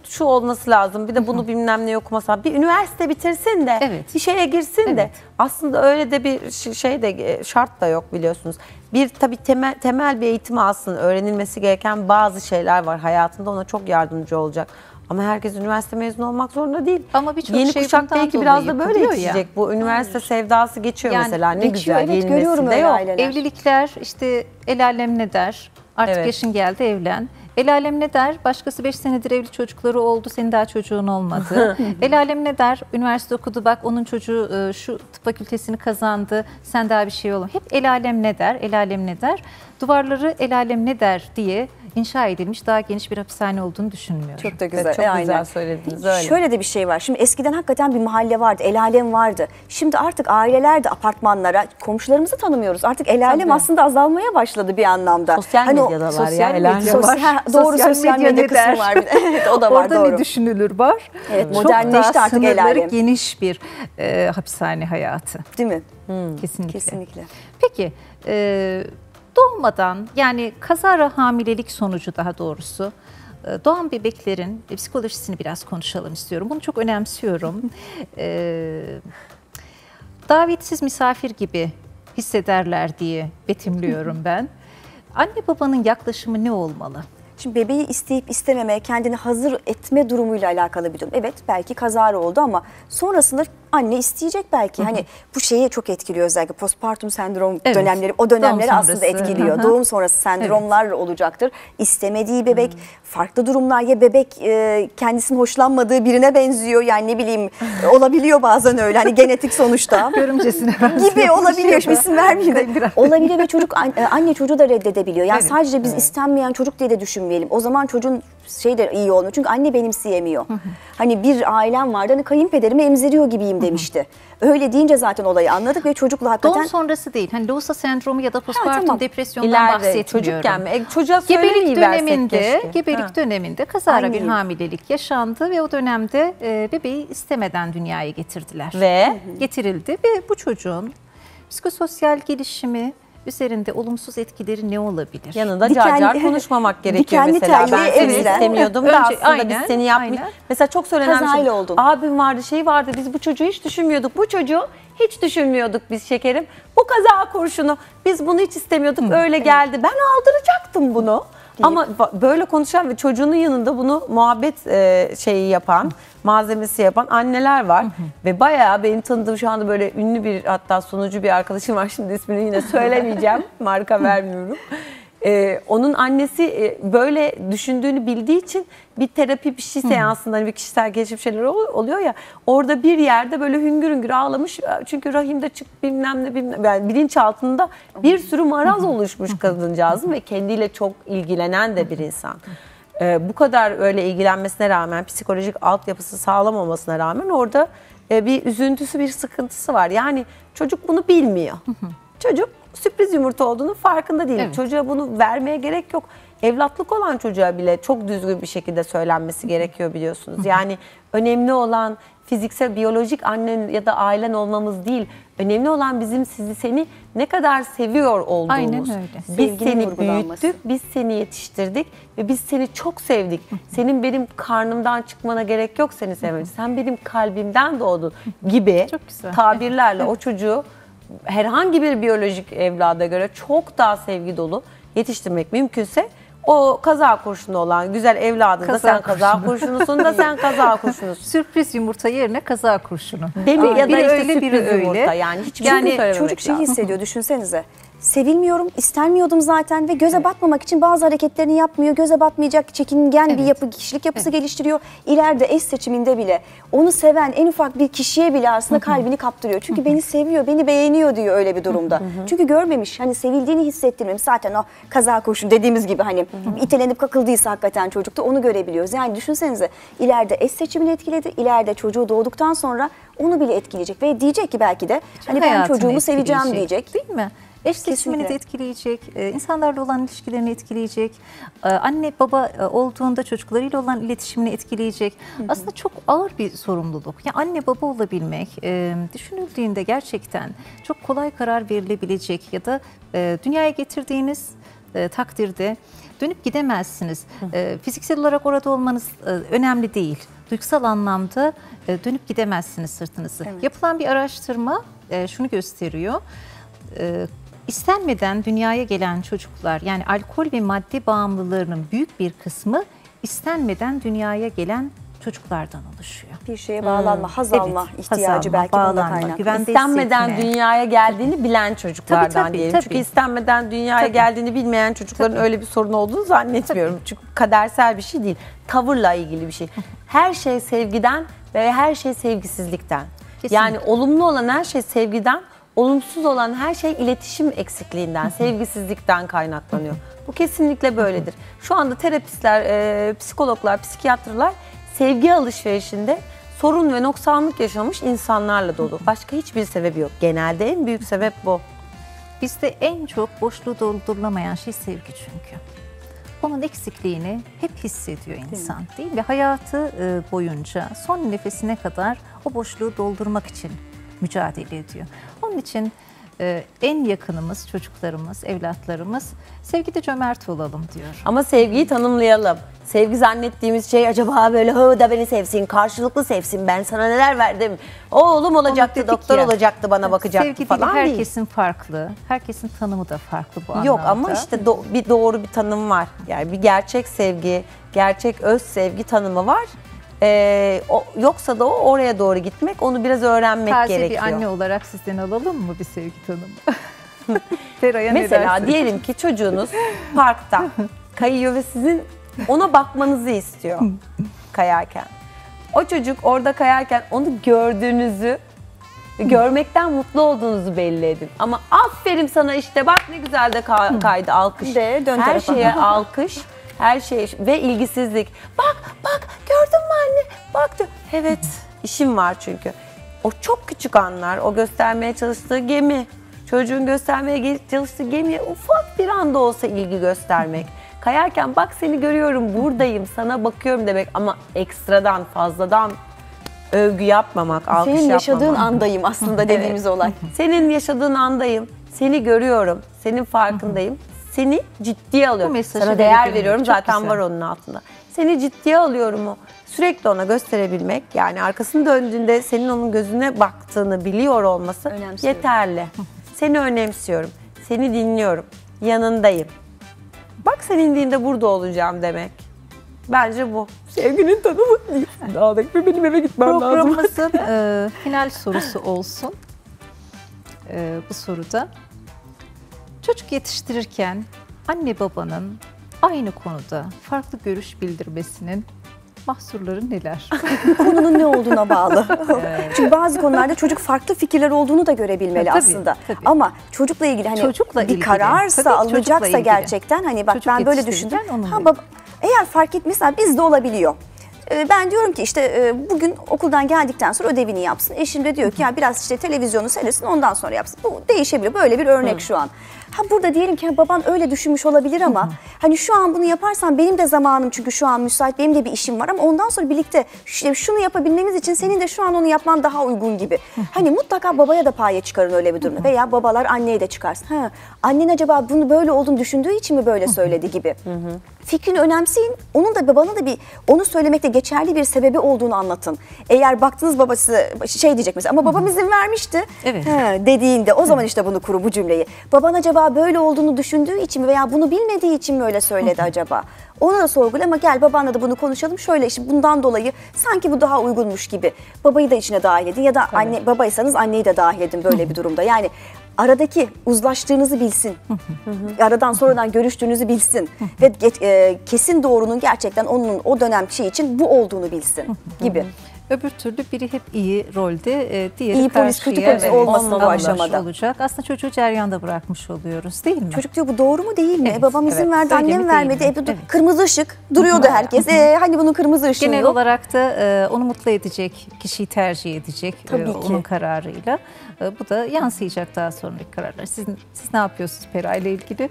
şu olması lazım. Bir de bunu bilmem ne okumasa. Bir üniversite bitirsin de, evet, bir şeye girsin, evet, de. Aslında öyle de bir şey de, şart da yok biliyorsunuz. Bir tabii temel bir eğitim alsın. Öğrenilmesi gereken bazı şeyler var hayatında. Ona çok yardımcı olacak. Ama herkes üniversite mezunu olmak zorunda değil. Ama yeni şey kuşak belki biraz da böyle yetişecek. Ya. Bu üniversite, hayır, sevdası geçiyor yani, mesela. Ne geçiyor, güzel, evet, görüyorum öyle aileler. Evlilikler, işte el alem ne der? Artık, evet, yaşın geldi, evlen. El alem ne der? Başkası 5 senedir evli, çocukları oldu, senin daha çocuğun olmadı. El alem ne der? Üniversite okudu, bak onun çocuğu şu tıp fakültesini kazandı, sen daha bir şey olun. Hep el alem ne der? El alem ne der? Duvarları el alem ne der diye inşa edilmiş, daha geniş bir hapishane olduğunu düşünmüyorum. Çok da güzel, evet, çok güzel söylediniz. Öyle. Şöyle de bir şey var. Şimdi eskiden hakikaten bir mahalle vardı, el alem vardı. Şimdi artık aileler de apartmanlara, komşularımızı tanımıyoruz. Artık el alem, tabii, aslında azalmaya başladı bir anlamda. Sosyal hani medyada var sosyal ya, el alem var. Doğru, sosyal medya kısmı var. Evet, o da var. Orada doğru. Ne düşünülür var? Evet, modernleşti çok artık el alem. Geniş bir hapishane hayatı. Değil mi? Hmm. Kesinlikle. Kesinlikle. Peki, doğmadan, yani kazara hamilelik sonucu daha doğrusu doğan bebeklerin psikolojisini biraz konuşalım istiyorum. Bunu çok önemsiyorum. Davetsiz misafir gibi hissederler diye betimliyorum ben. Anne babanın yaklaşımı ne olmalı? Şimdi bebeği isteyip istememeye, kendini hazır etme durumuyla alakalı bir durum. Evet, belki kazara oldu ama sonrasında anne isteyecek belki. Hı-hı. Hani bu şeyi çok etkiliyor, özellikle postpartum sendrom, evet, dönemleri, o dönemleri aslında etkiliyor. Hı-hı. Doğum sonrası sendromlar, evet, olacaktır. İstemediği bebek, Hı-hı, farklı durumlar, ya bebek kendisinin hoşlanmadığı birine benziyor. Yani ne bileyim, olabiliyor bazen öyle hani genetik sonuçta. Görümcesine gibi olabiliyor. Şimdi isim vermeyeyim de. Olabiliyor ve çocuk, anne çocuğu da reddedebiliyor. Yani, evet, sadece biz, evet, istenmeyen çocuk diye de düşünmeyelim. O zaman çocuğun şey de iyi olmuyor. Çünkü anne benimseyemiyor. Hı-hı. Hani bir ailem vardı, hani kayınpederimi emziriyor gibiyim demişti. Öyle deyince zaten olayı anladık ve çocukla hakikaten... Doğum sonrası değil. Hani Lohusa sendromu ya da postpartum, tamam, depresyondan İleride, bahsetmiyorum. Çocukken mi? Çocuğa gebelik döneminde, kazara, aynı, bir hamilelik yaşandı ve o dönemde bebeği istemeden dünyaya getirdiler. Ve? Getirildi ve bu çocuğun psikososyal gelişimi üzerinde olumsuz etkileri ne olabilir? Yanında car konuşmamak gerekiyor mesela. Ben seni istemiyordum da aslında, aynen, biz seni yapmış. Mesela çok söylenen şey, abim vardı, şey vardı, biz bu çocuğu hiç düşünmüyorduk. Bu çocuğu hiç düşünmüyorduk biz şekerim. Bu kaza kurşunu, biz bunu hiç istemiyorduk. Hı. Öyle, evet, geldi. Ben aldıracaktım bunu. Değil. Ama böyle konuşan ve çocuğunun yanında bunu muhabbet şeyi yapan, malzemesi yapan anneler var. Hı hı. Ve bayağı benim tanıdığım şu anda böyle ünlü bir, hatta sunucu bir arkadaşım var. Şimdi ismini yine söylemeyeceğim. Marka vermiyorum. Onun annesi böyle düşündüğünü bildiği için bir terapi, bir şey seansında, hani bir kişisel gelişim şeyler oluyor ya, orada bir yerde böyle hüngür hüngür ağlamış çünkü rahimde çık bilmem ne bilmem, yani bilinçaltında bir sürü maraz oluşmuş kadıncağızın ve kendiyle çok ilgilenen de bir insan. Bu kadar öyle ilgilenmesine rağmen, psikolojik altyapısı sağlam olmasına rağmen orada bir üzüntüsü, bir sıkıntısı var. Yani çocuk bunu bilmiyor. Çocuk sürpriz yumurta olduğunun farkında değil. Evet. Çocuğa bunu vermeye gerek yok. Evlatlık olan çocuğa bile çok düzgün bir şekilde söylenmesi gerekiyor biliyorsunuz. Yani önemli olan fiziksel, biyolojik annen ya da ailen olmamız değil. Önemli olan bizim seni ne kadar seviyor olduğumuz. Aynen öyle. Biz seni büyüttük, biz seni yetiştirdik ve biz seni çok sevdik. Senin benim karnımdan çıkmana gerek yok seni sevmem. Sen benim kalbimden doğdun gibi tabirlerle o çocuğu herhangi bir biyolojik evlada göre çok daha sevgi dolu yetiştirmek mümkünse, o kaza kurşunu olan güzel evladın da sen kaza kurşunusun da sen kaza kurşunusun. Sürpriz yumurta yerine kaza kurşunu. Demir ya da işte öyle bir yumurta, yani hiç yani çocuk şey hissediyor, düşünsenize. Sevilmiyorum, istenmiyordum zaten ve göze, evet, batmamak için bazı hareketlerini yapmıyor. Göze batmayacak, çekingen, evet, bir yapı, kişilik yapısı, evet, geliştiriyor. İleride eş seçiminde bile onu seven en ufak bir kişiye bile aslında kalbini kaptırıyor. Çünkü beni seviyor, beni beğeniyor diyor öyle bir durumda. Çünkü görmemiş, hani sevildiğini hissettirmemiş. Zaten o kaza kurşun dediğimiz gibi hani itelenip kakıldıysa hakikaten çocukta onu görebiliyoruz. Yani düşünsenize, ileride eş seçimini etkiledi, ileride çocuğu doğduktan sonra onu bile etkileyecek ve diyecek ki belki de hani ben çocuğumu seveceğim diyecek. Değil mi? Eş seçimini de etkileyecek, insanlarla olan ilişkilerini etkileyecek, anne baba olduğunda çocuklarıyla olan iletişimini etkileyecek. Hı hı. Aslında çok ağır bir sorumluluk. Yani anne baba olabilmek düşünüldüğünde gerçekten çok kolay karar verilebilecek ya da dünyaya getirdiğiniz takdirde dönüp gidemezsiniz. Fiziksel olarak orada olmanız önemli değil. Duygusal anlamda dönüp gidemezsiniz sırtınızı. Evet. Yapılan bir araştırma şunu gösteriyor. İstenmeden dünyaya gelen çocuklar, yani alkol ve madde bağımlılarının büyük bir kısmı istenmeden dünyaya gelen çocuklardan oluşuyor. Bir şeye bağlanma, haz alma ihtiyacı, belki bundan kaynaklı. İstenmeden dünyaya geldiğini bilen çocuklardan diyelim. Çünkü istenmeden dünyaya geldiğini bilmeyen çocukların öyle bir sorun olduğunu zannetmiyorum. Çünkü kadersel bir şey değil, tavırla ilgili bir şey. Her şey sevgiden ve her şey sevgisizlikten. Kesinlikle. Yani olumlu olan her şey sevgiden, olumsuz olan her şey iletişim eksikliğinden, sevgisizlikten kaynaklanıyor. Bu kesinlikle böyledir. Şu anda terapistler, psikologlar, psikiyatrlar sevgi alışverişinde sorun ve noksanlık yaşamış insanlarla dolu. Başka hiçbir sebebi yok. Genelde en büyük sebep bu. Bizde en çok boşluğu doldurulamayan şey sevgi çünkü. Onun eksikliğini hep hissediyor insan, değil mi? Ve hayatı boyunca son nefesine kadar o boşluğu doldurmak için mücadele ediyor. Onun için en yakınımız, çocuklarımız, evlatlarımız sevgide cömert olalım diyor. Ama sevgiyi tanımlayalım. Sevgi zannettiğimiz şey acaba böyle da beni sevsin, karşılıklı sevsin, ben sana neler verdim, oğlum olacaktı, doktor olacaktı, bana bakacaktı sevgi falan değil. Sevgi herkesin farklı, herkesin tanımı da farklı bu anlamda. Yok ama işte bir doğru bir tanım var. Yani bir gerçek sevgi, gerçek öz sevgi tanımı var. Yoksa da oraya doğru gitmek, onu biraz öğrenmek gerekiyor. Bir anne olarak sizden alalım mı bir sevgi tanımı? Mesela diyelim ki çocuğunuz parkta kayıyor ve sizin ona bakmanızı istiyor kayarken. O çocuk orada kayarken onu gördüğünüzü, görmekten mutlu olduğunuzu belli edin. Ama aferin sana, işte bak ne güzel de kaydı, alkış. Her şeye alkış. Her şey ve ilgisizlik. Bak gördün mü anne? Baktı. Evet, işim var çünkü. O çok küçük anlar, o göstermeye çalıştığı gemi, çocuğun göstermeye çalıştığı gemiye ufak bir anda olsa ilgi göstermek. Kayarken bak seni görüyorum, buradayım, sana bakıyorum demek ama ekstradan, fazladan övgü yapmamak, alkış yapmamak. Senin yaşadığın andayım aslında dediğimiz olay. Senin yaşadığın andayım, seni görüyorum, senin farkındayım. Seni ciddiye alıyorum. Sana değer veriyorum. Zaten var onun altında. Seni ciddiye alıyorum o. Sürekli ona gösterebilmek, yani arkasını döndüğünde senin onun gözüne baktığını biliyor olması yeterli. Seni önemsiyorum. Seni dinliyorum. Yanındayım. Bak sen indiğinde burada olacağım demek. Bence bu. Sevginin tanımı değil. Benim eve gitmem lazım. Programımızın final sorusu olsun. Bu soruda. Çocuk yetiştirirken anne babanın aynı konuda farklı görüş bildirmesinin mahsurları neler? Konunun ne olduğuna bağlı. Evet. Çünkü bazı konularda çocuk farklı fikirler olduğunu da görebilmeli aslında. Tabii. Ama çocukla ilgili hani bir kararsa, alınacaksa gerçekten hani bak çocuk ben böyle düşündüm. Eğer fark etmişsen bizde olabiliyor. Ben diyorum ki işte bugün okuldan geldikten sonra ödevini yapsın. Eşim de diyor ki ya biraz işte televizyonu seyretsin, ondan sonra yapsın. Bu değişebilir. Böyle bir örnek şu an. Ha burada diyelim ki baban öyle düşünmüş olabilir ama hani şu an bunu yaparsan benim de zamanım çünkü şu an müsait, benim de bir işim var ama ondan sonra birlikte şunu yapabilmemiz için senin de şu an onu yapman daha uygun gibi. Hani mutlaka babaya da paya çıkarın öyle bir durumda veya babalar anneye de çıkarsın. Ha, annen acaba bunu böyle olduğunu düşündüğü için mi böyle söyledi gibi. Fikrini önemseyin, onun da babana da bir onu söylemekte geçerli bir sebebi olduğunu anlatın. Eğer baktınız baba size şey diyecek mesela ama babam izin vermişti dediğinde o zaman işte bunu bu cümleyi. Baban acaba böyle olduğunu düşündüğü için mi veya bunu bilmediği için mi öyle söyledi acaba? Ona da sorgula ama gel babanla da bunu konuşalım. Şöyle işte bundan dolayı sanki bu daha uygunmuş gibi. Babayı da içine dahil edin ya da anne babaysanız anneyi de dahil edin böyle bir durumda. Yani aradaki uzlaştığınızı bilsin. Aradan sonradan görüştüğünüzü bilsin. Ve kesin doğrunun gerçekten onun o dönem için bu olduğunu bilsin gibi. Öbür türlü biri hep iyi rolde, diğeri iyi polis, kötü polis olmasın bu aşamada. Olacak. Aslında çocuğu ceryanda bırakmış oluyoruz, değil mi? Çocuk diyor bu doğru mu değil mi? Evet, babam izin verdi, annem vermedi. Evet. Kırmızı ışık duruyordu herkes. Hani bunun kırmızı ışığı yok. Genel olarak da onu mutlu edecek, kişiyi tercih edecek onun kararıyla. Bu da yansıyacak daha sonraki kararlar. Siz ne yapıyorsunuz Pera ile ilgili?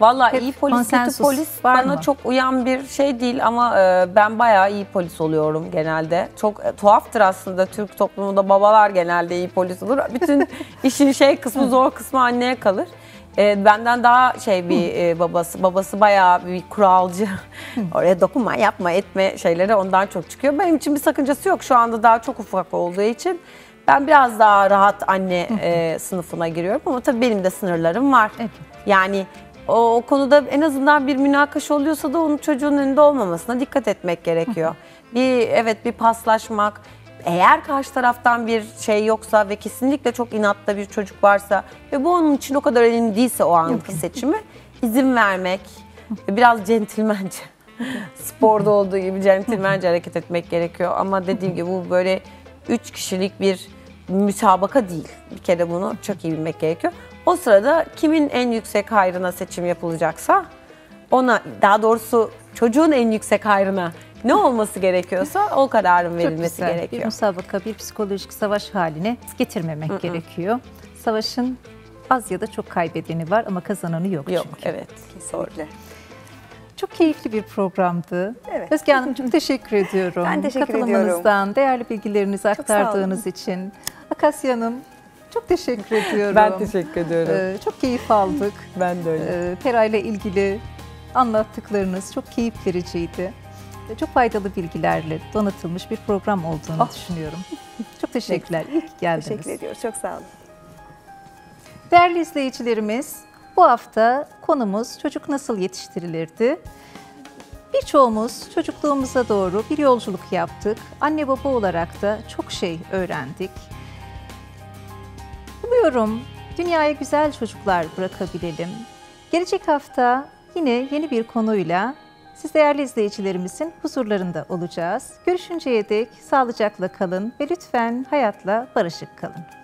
Vallahi iyi polis, kötü polis bana çok uyan bir şey değil ama ben bayağı iyi polis oluyorum genelde. Çok tuhaftır aslında, Türk toplumunda babalar genelde iyi polis olur. Bütün işin kısmı, zor kısmı anneye kalır. Benden daha bir babası bayağı bir kuralcı. Oraya dokunma, yapma, etme şeyleri ondan çok çıkıyor. Benim için bir sakıncası yok. Şu anda daha çok ufak olduğu için ben biraz daha rahat anne sınıfına giriyorum ama tabii benim de sınırlarım var. Evet. Yani o konuda en azından bir münakaşa oluyorsa da onun çocuğun önünde olmamasına dikkat etmek gerekiyor. Bir paslaşmak, eğer karşı taraftan bir şey yoksa ve kesinlikle çok inatlı bir çocuk varsa ve bu onun için o kadar önemli değilse o anki seçimi izin vermek, biraz centilmence, sporda olduğu gibi centilmence hareket etmek gerekiyor. Ama dediğim gibi bu böyle 3 kişilik bir müsabaka değil. Bir kere bunu çok iyi bilmek gerekiyor. O sırada kimin en yüksek hayrına seçim yapılacaksa ona, daha doğrusu çocuğun en yüksek hayrına ne olması gerekiyorsa o kararın verilmesi gerekiyor. Bir müsabaka, bir psikolojik savaş haline getirmemek gerekiyor. Savaşın az ya da çok kaybedeni var ama kazananı yok çünkü. Evet, kesinlikle. Çok keyifli bir programdı. Evet. Özge Hanım, çok teşekkür ediyorum. Ben teşekkür ediyorum. Katılımınızdan, değerli bilgilerinizi aktardığınız için. Akasya Hanım, çok teşekkür ediyorum. Ben teşekkür ediyorum. Çok keyif aldık. Ben de öyle. Pera ile ilgili anlattıklarınız çok keyif vericiydi. Çok faydalı bilgilerle donatılmış bir program olduğunu düşünüyorum. Çok teşekkürler. İyi ki geldiniz. Teşekkür ediyoruz. Çok sağ olun. Değerli izleyicilerimiz, bu hafta konumuz çocuk nasıl yetiştirilirdi? Birçoğumuz çocukluğumuza doğru bir yolculuk yaptık. Anne baba olarak da çok şey öğrendik. Umuyorum dünyaya güzel çocuklar bırakabilelim. Gelecek hafta yine yeni bir konuyla siz değerli izleyicilerimizin huzurlarında olacağız. Görüşünceye dek sağlıcakla kalın ve lütfen hayatla barışık kalın.